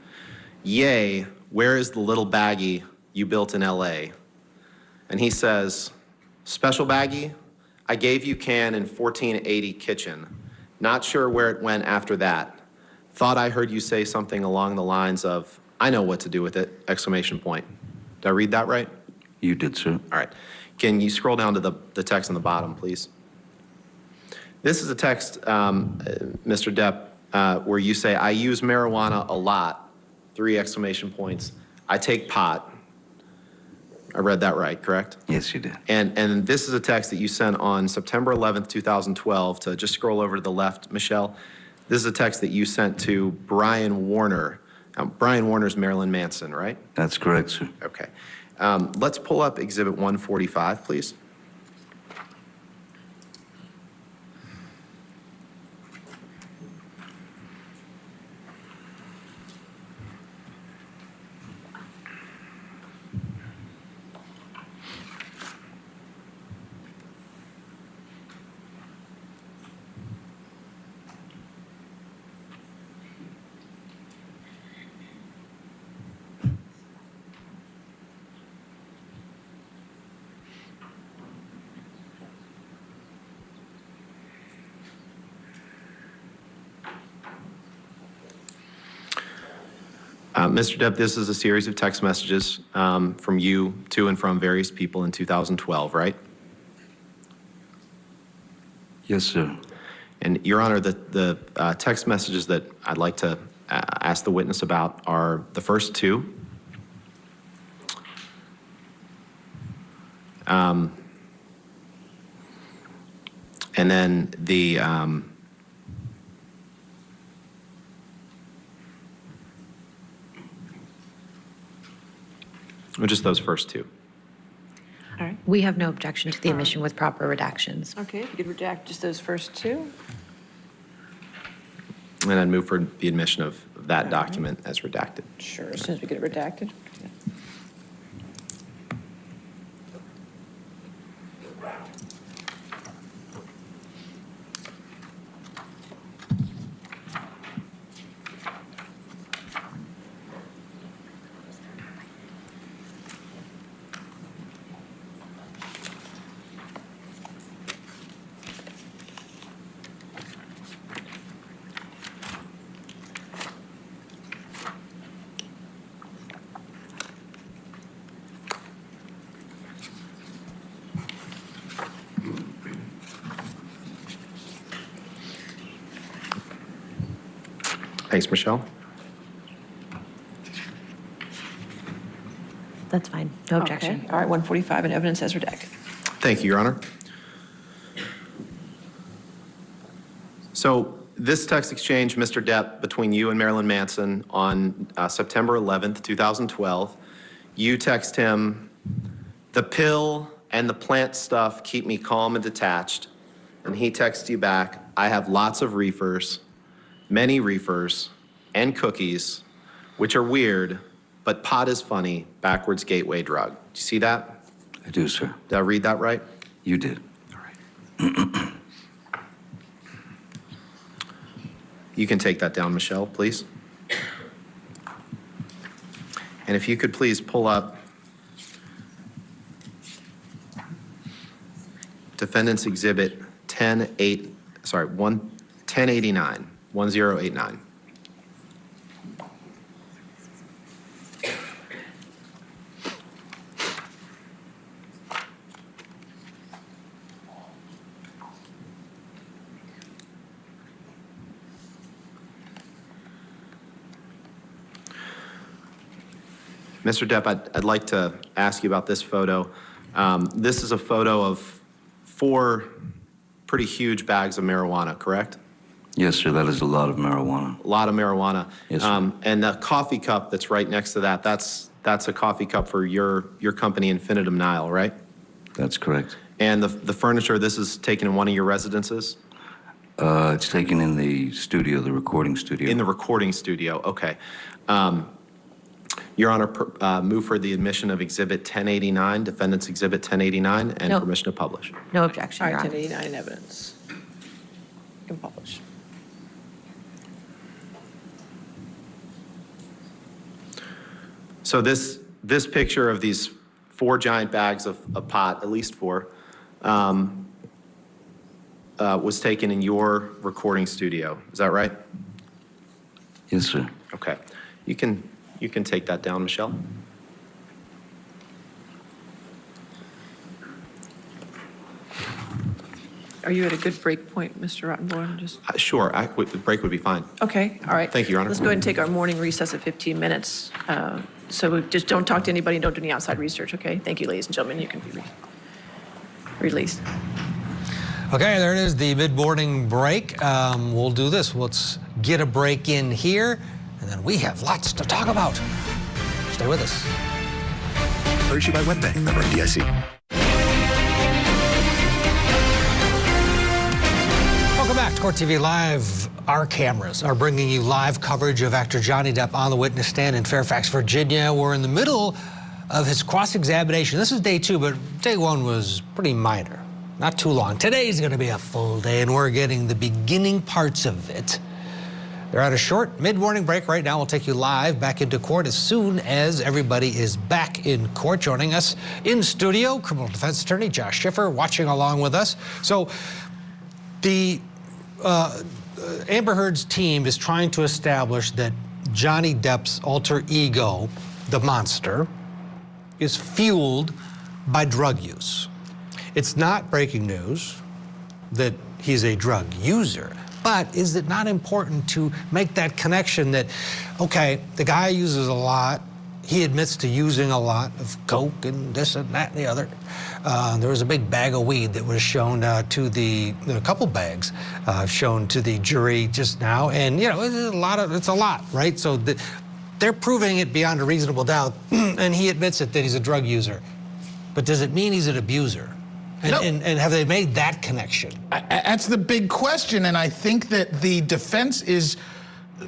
yay, where is the little baggie you built in L A. And he says, special baggie, I gave you can in fourteen eighty kitchen. Not sure where it went after that. Thought I heard you say something along the lines of, I know what to do with it, exclamation point. Did I read that right? You did, sir. All right. Can you scroll down to the, the text on the bottom, please? This is a text, um, Mister Depp, uh, where you say, I use marijuana a lot, three exclamation points. I take pot. I read that right, correct? Yes, you did. And, and this is a text that you sent on September eleventh, two thousand twelve, to just scroll over to the left, Michelle. This is a text that you sent to Brian Warner. Now, Brian Warner's Marilyn Manson, right? That's correct, sir. Okay. Um, let's pull up Exhibit one forty-five, please. Uh, Mister Depp, this is a series of text messages um, from you to and from various people in two thousand twelve, right? Yes, sir. And, Your Honor, the, the uh, text messages that I'd like to uh, ask the witness about are the first two. Um, and then the... Um, Or just those first two. All right. We have no objection to the omission with proper redactions. Okay, if you could redact just those first two. And I'd move for the admission of that All document right. as redacted. Sure, as soon as we get it redacted. Yeah. Thanks, Michelle. That's fine. No objection. Okay. All right, one forty-five and evidence as redacted. Thank you, Your Honor. So this text exchange, Mister Depp, between you and Marilyn Manson on uh, September eleventh, two thousand twelve, you text him, the pill and the plant stuff keep me calm and detached. And he texts you back, I have lots of reefers. Many reefers and cookies, which are weird, but pot is funny, backwards gateway drug. Do you see that? I do, sir. Did I read that right? You did. All right. You can take that down, Michelle, please. And if you could please pull up Defendant's Exhibit ten eight, sorry, one, ten eighty-nine. one zero eight nine. Mister Depp, I'd, I'd like to ask you about this photo. Um, this is a photo of four pretty huge bags of marijuana, correct? Yes, sir, that is a lot of marijuana. A lot of marijuana. Yes, sir. Um, and the coffee cup that's right next to that, that's, that's a coffee cup for your, your company, Infinitum Nile, right? That's correct. And the, the furniture, this is taken in one of your residences? Uh, it's taken in the studio, the recording studio. In the recording studio, okay. Um, Your Honor, per, uh, move for the admission of Exhibit ten eighty-nine, Defendant's Exhibit ten eighty-nine, and no. permission to publish. No objection, Your Honor. All right, ten eighty-nine evidence. You can publish. So this this picture of these four giant bags of, of pot, at least four, um, uh, was taken in your recording studio. Is that right? Yes, sir. Okay. You can, you can take that down, Michelle. Are you at a good break point, Mister Rottenborg? Just... Uh, sure, I, the break would be fine. Okay, all right. Thank you, Your Honor. Let's go ahead and take our morning recess of fifteen minutes. Uh, so we just don't talk to anybody and don't do any outside research, okay? Thank you, ladies and gentlemen. You can be re released. Okay, there it is, the mid-morning break. Um, we'll do this. Let's get a break in here, and then we have lots to talk about. Stay with us. Brought to you by WebBank, member N D I C. Welcome back to Court T V Live. Our cameras are bringing you live coverage of actor Johnny Depp on the witness stand in Fairfax, Virginia. We're in the middle of his cross-examination. This is day two, but day one was pretty minor. Not too long. Today's going to be a full day, and we're getting the beginning parts of it. They're at a short mid-morning break right now. We'll take you live back into court as soon as everybody is back in court. Joining us in studio, criminal defense attorney Josh Schiffer, watching along with us. So the... Uh, Amber Heard's team is trying to establish that Johnny Depp's alter ego, the monster, is fueled by drug use. It's not breaking news that he's a drug user, but is it not important to make that connection that, okay, the guy uses a lot, he admits to using a lot of coke and this and that and the other. Uh, there was a big bag of weed that was shown uh, to the, a couple bags uh, shown to the jury just now. And, you know, it's a lot, of, it's a lot, right? So the, they're proving it beyond a reasonable doubt, and he admits it that he's a drug user. But does it mean he's an abuser? And, no. and, and have they made that connection? I, that's the big question, and I think that the defense is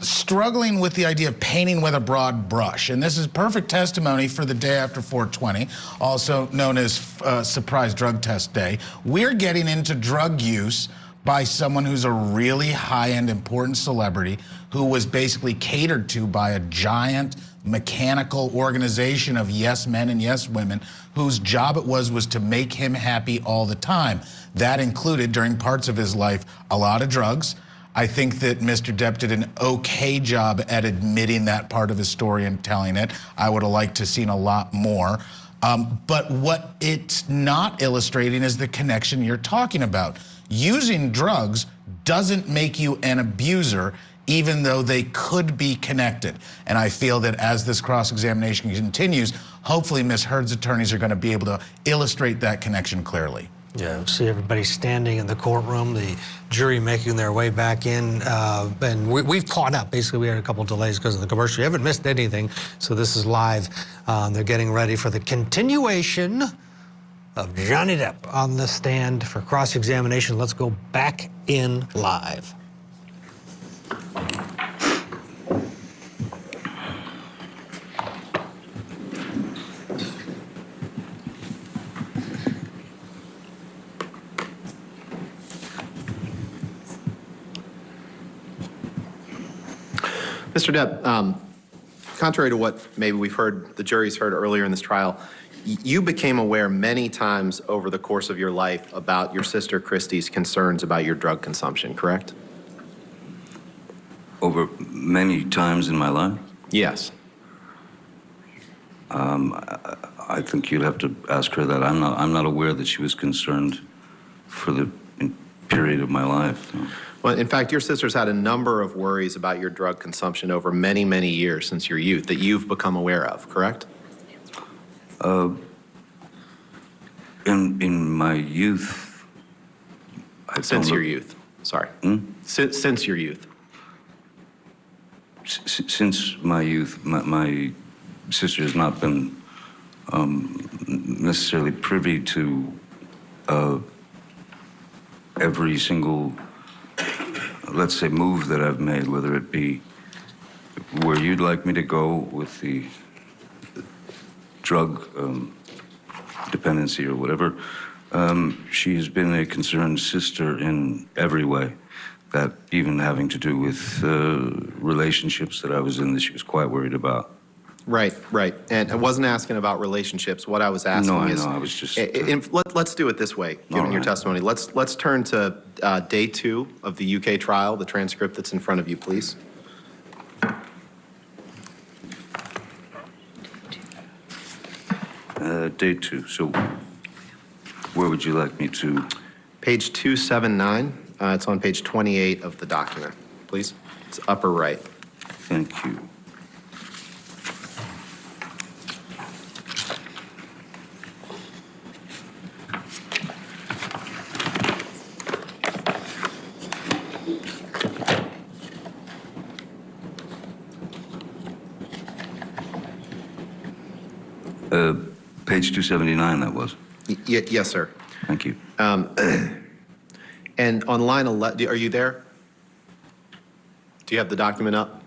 struggling with the idea of painting with a broad brush. And this is perfect testimony for the day after four twenty, also known as uh, surprise drug test day. We're getting into drug use by someone who's a really high-end important celebrity who was basically catered to by a giant mechanical organization of yes men and yes women whose job it was was to make him happy all the time. That included, during parts of his life, a lot of drugs. I think that Mister Depp did an okay job at admitting that part of his story and telling it. I would have liked to have seen a lot more. Um, but what it's not illustrating is the connection you're talking about. Using drugs doesn't make you an abuser, even though they could be connected. And I feel that as this cross-examination continues, hopefully Miz Heard's attorneys are going to be able to illustrate that connection clearly. Yeah, we see everybody standing in the courtroom, the jury making their way back in, uh, and we, we've caught up. Basically, we had a couple delays because of the commercial. You haven't missed anything, so this is live. Um, they're getting ready for the continuation of Johnny Depp on the stand for cross-examination. Let's go back in live. Mister Depp, um, contrary to what maybe we've heard, the jury's heard earlier in this trial, you became aware many times over the course of your life about your sister Christy's concerns about your drug consumption, correct? Over many times in my life? Yes. Um, I, I think you'd have to ask her that. I'm not, I'm not aware that she was concerned for the period of my life. So. Well, in fact, your sister's had a number of worries about your drug consumption over many, many years since your youth that you've become aware of, correct? Uh, in, in my youth, I Since your youth, sorry. Hmm? Since, since your youth. S since my youth, my, my sister has not been um, necessarily privy to uh, every single, let's say, move that I've made, whether it be where you'd like me to go with the drug um, dependency or whatever. Um, she has been a concerned sister in every way, that even having to do with uh, relationships that I was in that she was quite worried about. Right, right. And I wasn't asking about relationships. What I was asking no, I is... No, I was just... Uh, if, let, let's do it this way, given right. your testimony. Let's, let's turn to uh, day two of the U K trial, the transcript that's in front of you, please. Uh, day two. So where would you like me to... Page two seventy-nine. Uh, it's on page twenty-eight of the document, please. It's upper right. Thank you. Uh, page two seventy-nine, that was? Y yes, sir. Thank you. Um, and on line eleven, are you there? Do you have the document up?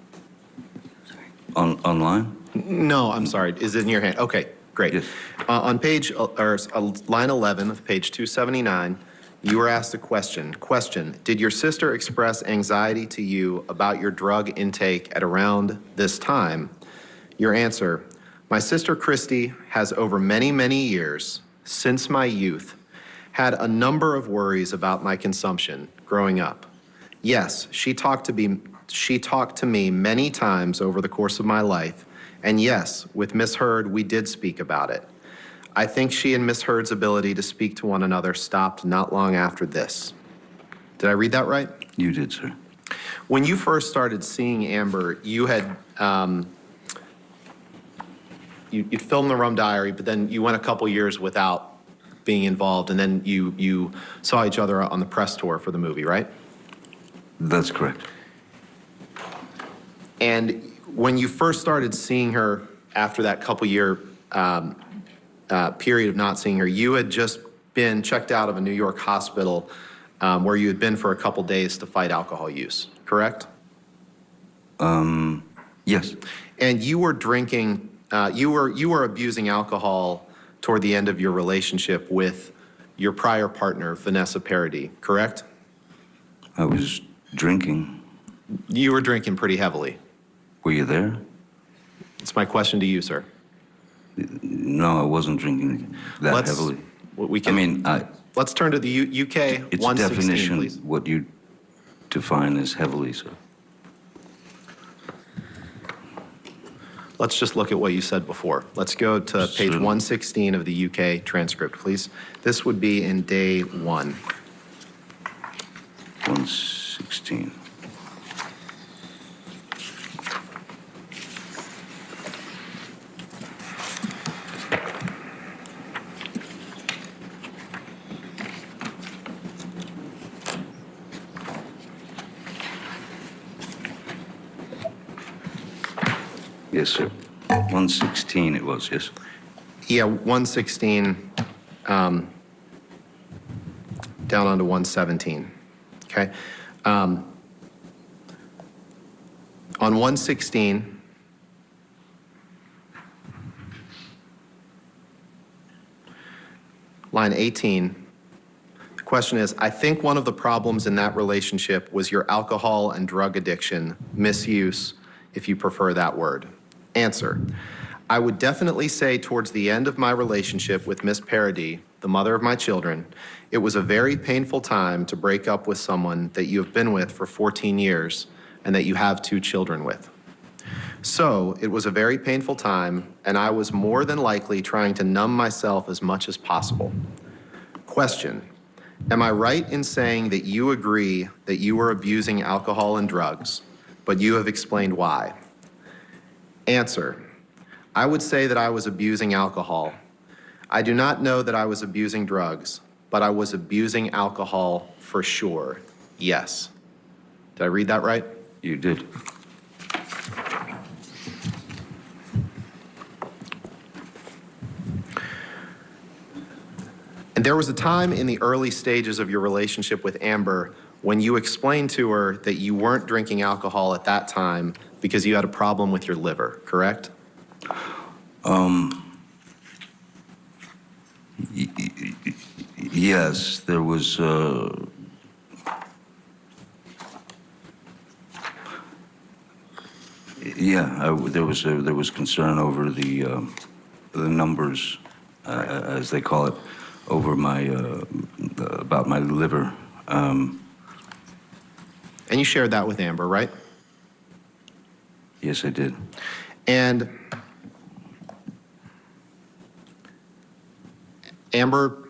On online? No, I'm sorry. Is it in your hand? Okay, great. Yes. Uh, on page, uh, or uh, line eleven of page two seventy-nine, you were asked a question. Question, did your sister express anxiety to you about your drug intake at around this time? Your answer, my sister Christy has over many, many years, since my youth, had a number of worries about my consumption growing up. Yes, she talked to be, she talked to me many times over the course of my life, and yes, with Miss Heard, we did speak about it. I think she and Miss Heard's ability to speak to one another stopped not long after this. Did I read that right? You did, sir. When you first started seeing Amber, you had, um, you, you'd filmed the Rum Diary, but then you went a couple years without being involved, and then you, you saw each other on the press tour for the movie, right? That's correct. And when you first started seeing her after that couple-year um, uh, period of not seeing her, you had just been checked out of a New York hospital um, where you had been for a couple days to fight alcohol use, correct? Um, yes. And you were drinking, uh, you were you were abusing alcohol toward the end of your relationship with your prior partner, Vanessa Paradis, correct? I was drinking. You were drinking pretty heavily. Were you there? That's my question to you, sir. No, I wasn't drinking that let's, heavily. We can, I mean, I, let's turn to the U UK its definition. Please. What you define as heavily, sir. Let's just look at what you said before. Let's go to page one sixteen of the U K transcript, please. This would be in day one. one sixteen. Yes, sir. one sixteen it was, yes? Yeah, one sixteen, um, down onto one seventeen, okay? Um, on one sixteen, line eighteen, the question is, I think one of the problems in that relationship was your alcohol and drug addiction, misuse, if you prefer that word. Answer, I would definitely say towards the end of my relationship with Miss Paradis, the mother of my children, it was a very painful time to break up with someone that you have been with for fourteen years and that you have two children with. So it was a very painful time, and I was more than likely trying to numb myself as much as possible. Question, am I right in saying that you agree that you were abusing alcohol and drugs, but you have explained why? Answer, I would say that I was abusing alcohol. I do not know that I was abusing drugs, but I was abusing alcohol for sure, yes. Did I read that right? You did. And there was a time in the early stages of your relationship with Amber when you explained to her that you weren't drinking alcohol at that time because you had a problem with your liver, correct? Um. Yes, there was, uh, Yeah, I, there was a, there was concern over the um, the numbers, uh, as they call it, over my uh, about my liver. Um, and you shared that with Amber, right? Yes, I did. And Amber,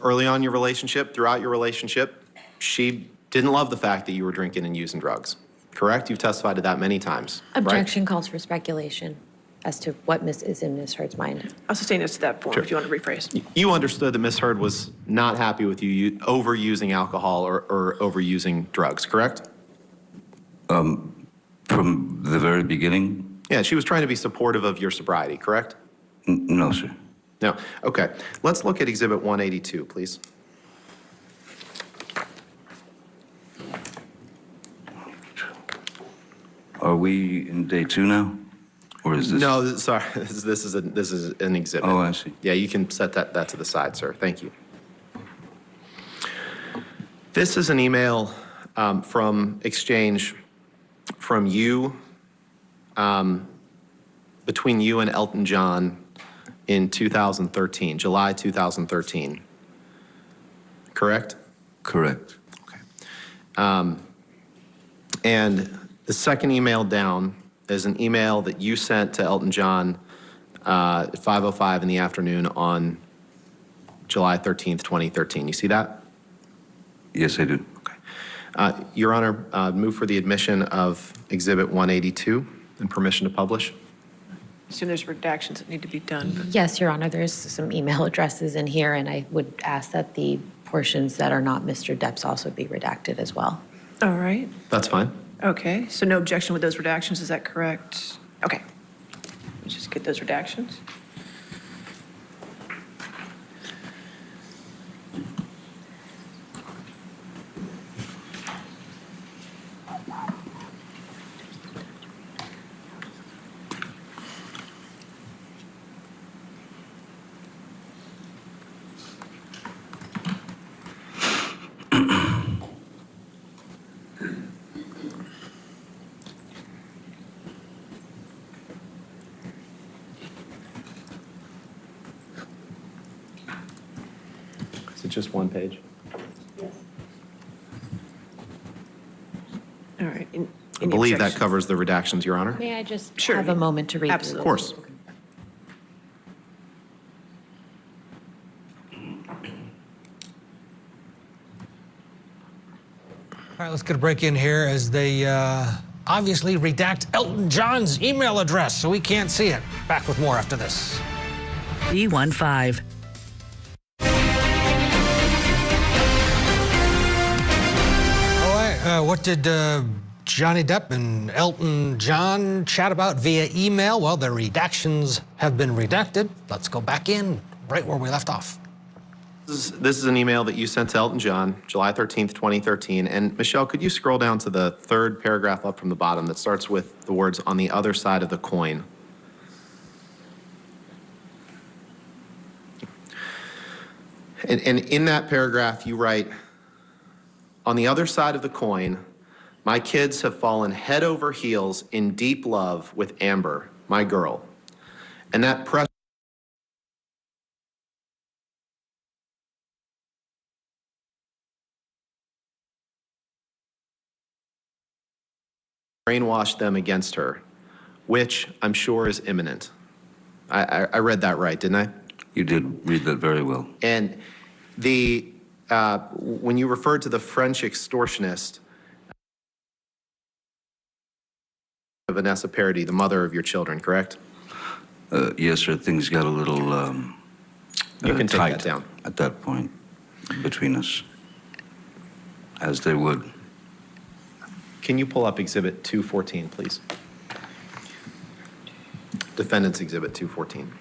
early on in your relationship, throughout your relationship, she didn't love the fact that you were drinking and using drugs. Correct? You've testified to that many times. Objection right? calls for speculation as to what Miz is in Miz Heard's mind. I'll sustain us to that point sure. if you want to rephrase. You understood that Miz Heard was not happy with you overusing alcohol or, or overusing drugs, correct? Um, from the very beginning? Yeah, she was trying to be supportive of your sobriety, correct? N no, sir. No. Okay. Let's look at Exhibit one eighty-two, please. Are we in day two now, or is this? No, sorry. This, this is a, this is an exhibit. Oh, I see. Yeah, you can set that that to the side, sir. Thank you. This is an email um, from exchange from you um, between you and Elton John in two thousand thirteen, July two thousand thirteen. Correct? Correct. Okay. Um, and. The second email down is an email that you sent to Elton John uh, at five oh five in the afternoon on July thirteenth, twenty thirteen. You see that? Yes, I do. Okay. Uh, Your Honor, uh, move for the admission of Exhibit one eighty-two and permission to publish. I assume there's redactions that need to be done. But... Yes, Your Honor, there's some email addresses in here, and I would ask that the portions that are not Mister Depp's also be redacted as well. All right. That's fine. Okay, so no objection with those redactions, is that correct? Okay, let's just get those redactions. Just one page. All right. In, in I believe that covers the redactions, Your Honor. May I just sure. have a moment to read? Absolutely. Of course. All right, let's get a break in here as they uh, obviously redact Elton John's email address, so we can't see it. Back with more after this. B fifteen. Uh, what did uh, Johnny Depp and Elton John chat about via email? Well, their redactions have been redacted. Let's go back in right where we left off. This is, this is an email that you sent to Elton John, July thirteenth, twenty thirteen. And Michelle, could you scroll down to the third paragraph up from the bottom that starts with the words, "on the other side of the coin"? And, and in that paragraph, you write, "On the other side of the coin, my kids have fallen head over heels in deep love with Amber, my girl. And that pressure brainwashed them against her, which I'm sure is imminent." I, I, I read that right, didn't I? You did read that very well. And the... Uh, when you referred to the French extortionist, Vanessa Paradis, the mother of your children, correct? Uh, yes, sir. Things got a little um, you uh, can tight that down. At that point between us, as they would. Can you pull up Exhibit two fourteen, please? Defendant's Exhibit two fourteen.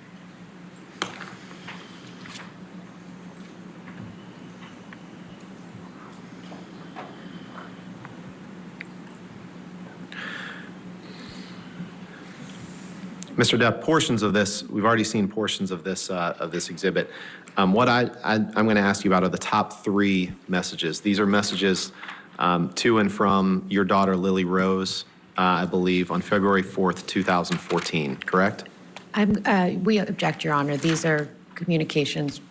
Mister Depp, portions of this, we've already seen portions of this uh, of this exhibit. Um, what I, I, I'm going to ask you about are the top three messages. These are messages um, to and from your daughter, Lily Rose, uh, I believe, on February fourth, two thousand fourteen, correct? I'm, uh, we object, Your Honor. These are communications.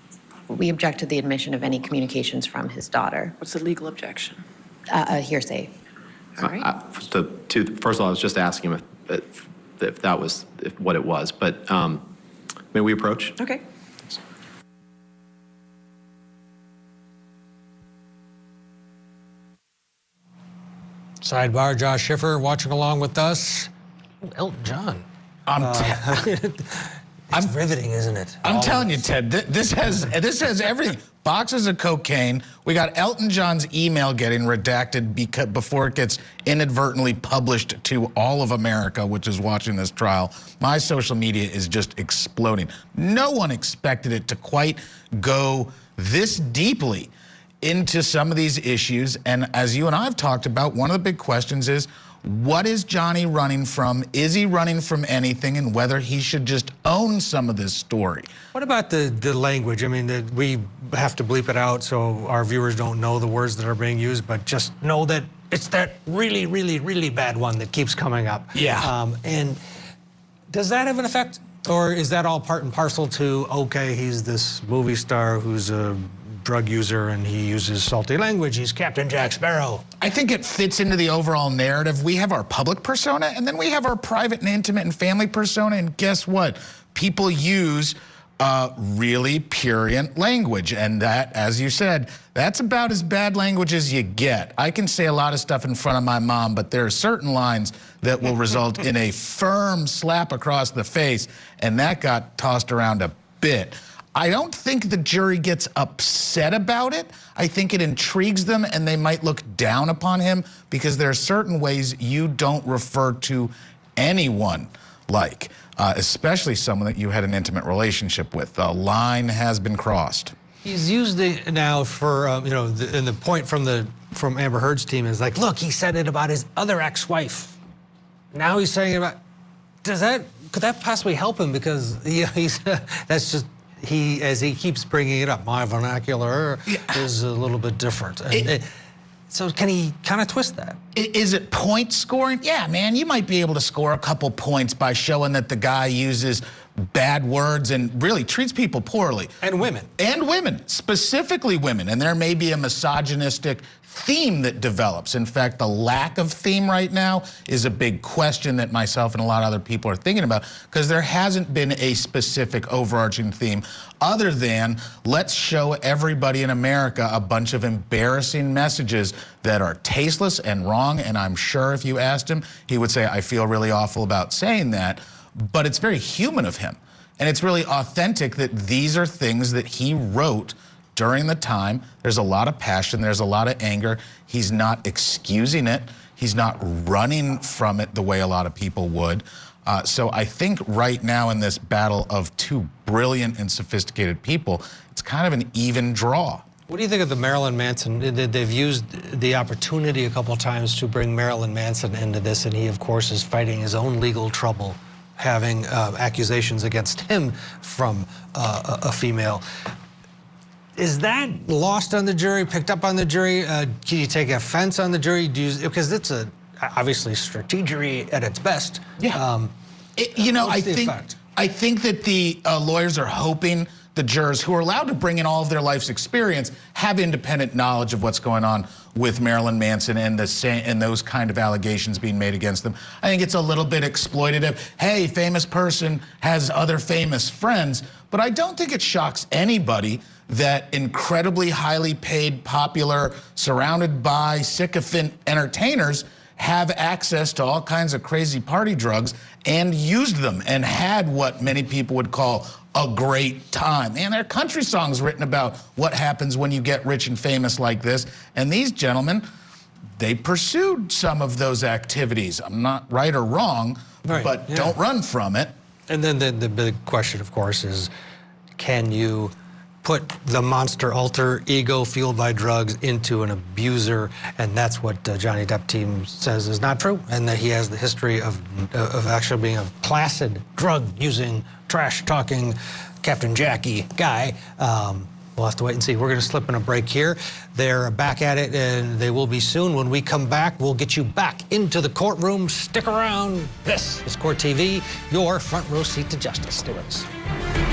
We object to the admission of any communications from his daughter. What's the legal objection? Uh, a hearsay. All right. I, I, to, to, first of all, I was just asking him if, if, if that was if, what it was. But um, may we approach? Okay. Sidebar, Josh Schiffer watching along with us. Elton John. I'm uh, it's I'm, riveting, isn't it? I'm Always. telling you, Ted, th this has this has everything. Boxes of cocaine. We got Elton John's email getting redacted because before it gets inadvertently published to all of America, which is watching this trial. My social media is just exploding. No one expected it to quite go this deeply into some of these issues. And as you and I have talked about, one of the big questions is, what is Johnny running from? Is he running from anything? And whether he should just own some of this story. What about the, the language? I mean, the, we have to bleep it out so our viewers don't know the words that are being used, but just know that it's that really, really, really bad one that keeps coming up. Yeah. Um, and does that have an effect? Or is that all part and parcel to, okay, he's this movie star who's a drug user and he uses salty language. He's Captain Jack Sparrow. I think it fits into the overall narrative. We have our public persona and then we have our private and intimate and family persona. And guess what? People use uh, really purient language. And that, as you said, that's about as bad language as you get. I can say a lot of stuff in front of my mom, but there are certain lines that will result in a firm slap across the face. And that got tossed around a bit. I don't think the jury gets upset about it. I think it intrigues them and they might look down upon him because there are certain ways you don't refer to anyone like, uh, especially someone that you had an intimate relationship with. The line has been crossed. He's used it now for, um, you know, the, and the point from, the, from Amber Heard's team is like, look, he said it about his other ex-wife. Now he's saying it about, does that, could that possibly help him? Because he, he's, that's just, He, as he keeps bringing it up, my vernacular yeah. is a little bit different. And it, it, so can he kind of twist that? Is it point scoring? Yeah, man, you might be able to score a couple points by showing that the guy uses bad words and really treats people poorly. And women. And women, specifically women. And there may be a misogynistic theme that develops. In fact, the lack of theme right now is a big question that myself and a lot of other people are thinking about because there hasn't been a specific overarching theme other than let's show everybody in America a bunch of embarrassing messages that are tasteless and wrong. And I'm sure if you asked him, he would say, I feel really awful about saying that. But it's very human of him. And it's really authentic that these are things that he wrote during the time. There's a lot of passion. There's a lot of anger. He's not excusing it. He's not running from it the way a lot of people would. Uh, so I think right now in this battle of two brilliant and sophisticated people, it's kind of an even draw. What do you think of the Marilyn Manson? They've used the opportunity a couple of times to bring Marilyn Manson into this, and he, of course, is fighting his own legal trouble, having uh, accusations against him from uh, a, a female. Is that lost on the jury, picked up on the jury? Uh, can you take offense on the jury? Do you, because it's a, obviously strategery at its best. Yeah. Um, it, you know, I think, I think that the uh, lawyers are hoping the jurors who are allowed to bring in all of their life's experience have independent knowledge of what's going on with Marilyn Manson and the and those kind of allegations being made against them. I think it's a little bit exploitative. Hey, famous person has other famous friends, but I don't think it shocks anybody that incredibly highly paid, popular, surrounded by sycophant entertainers have access to all kinds of crazy party drugs and used them and had what many people would call a great time. And there are country songs written about what happens when you get rich and famous like this. And these gentlemen, they pursued some of those activities. I'm not right or wrong, right, but yeah. don't run from it. And then the, the big question, of course, is can you put the monster alter ego fueled by drugs into an abuser? And that's what uh, Johnny Depp team says is not true, and that he has the history of, uh, of actually being a placid, drug-using, trash-talking Captain Jackie guy. Um, We'll have to wait and see. We're going to slip in a break here. They're back at it, and they will be soon. When we come back, we'll get you back into the courtroom. Stick around. This is Court T V, your front row seat to justice. Stay with us.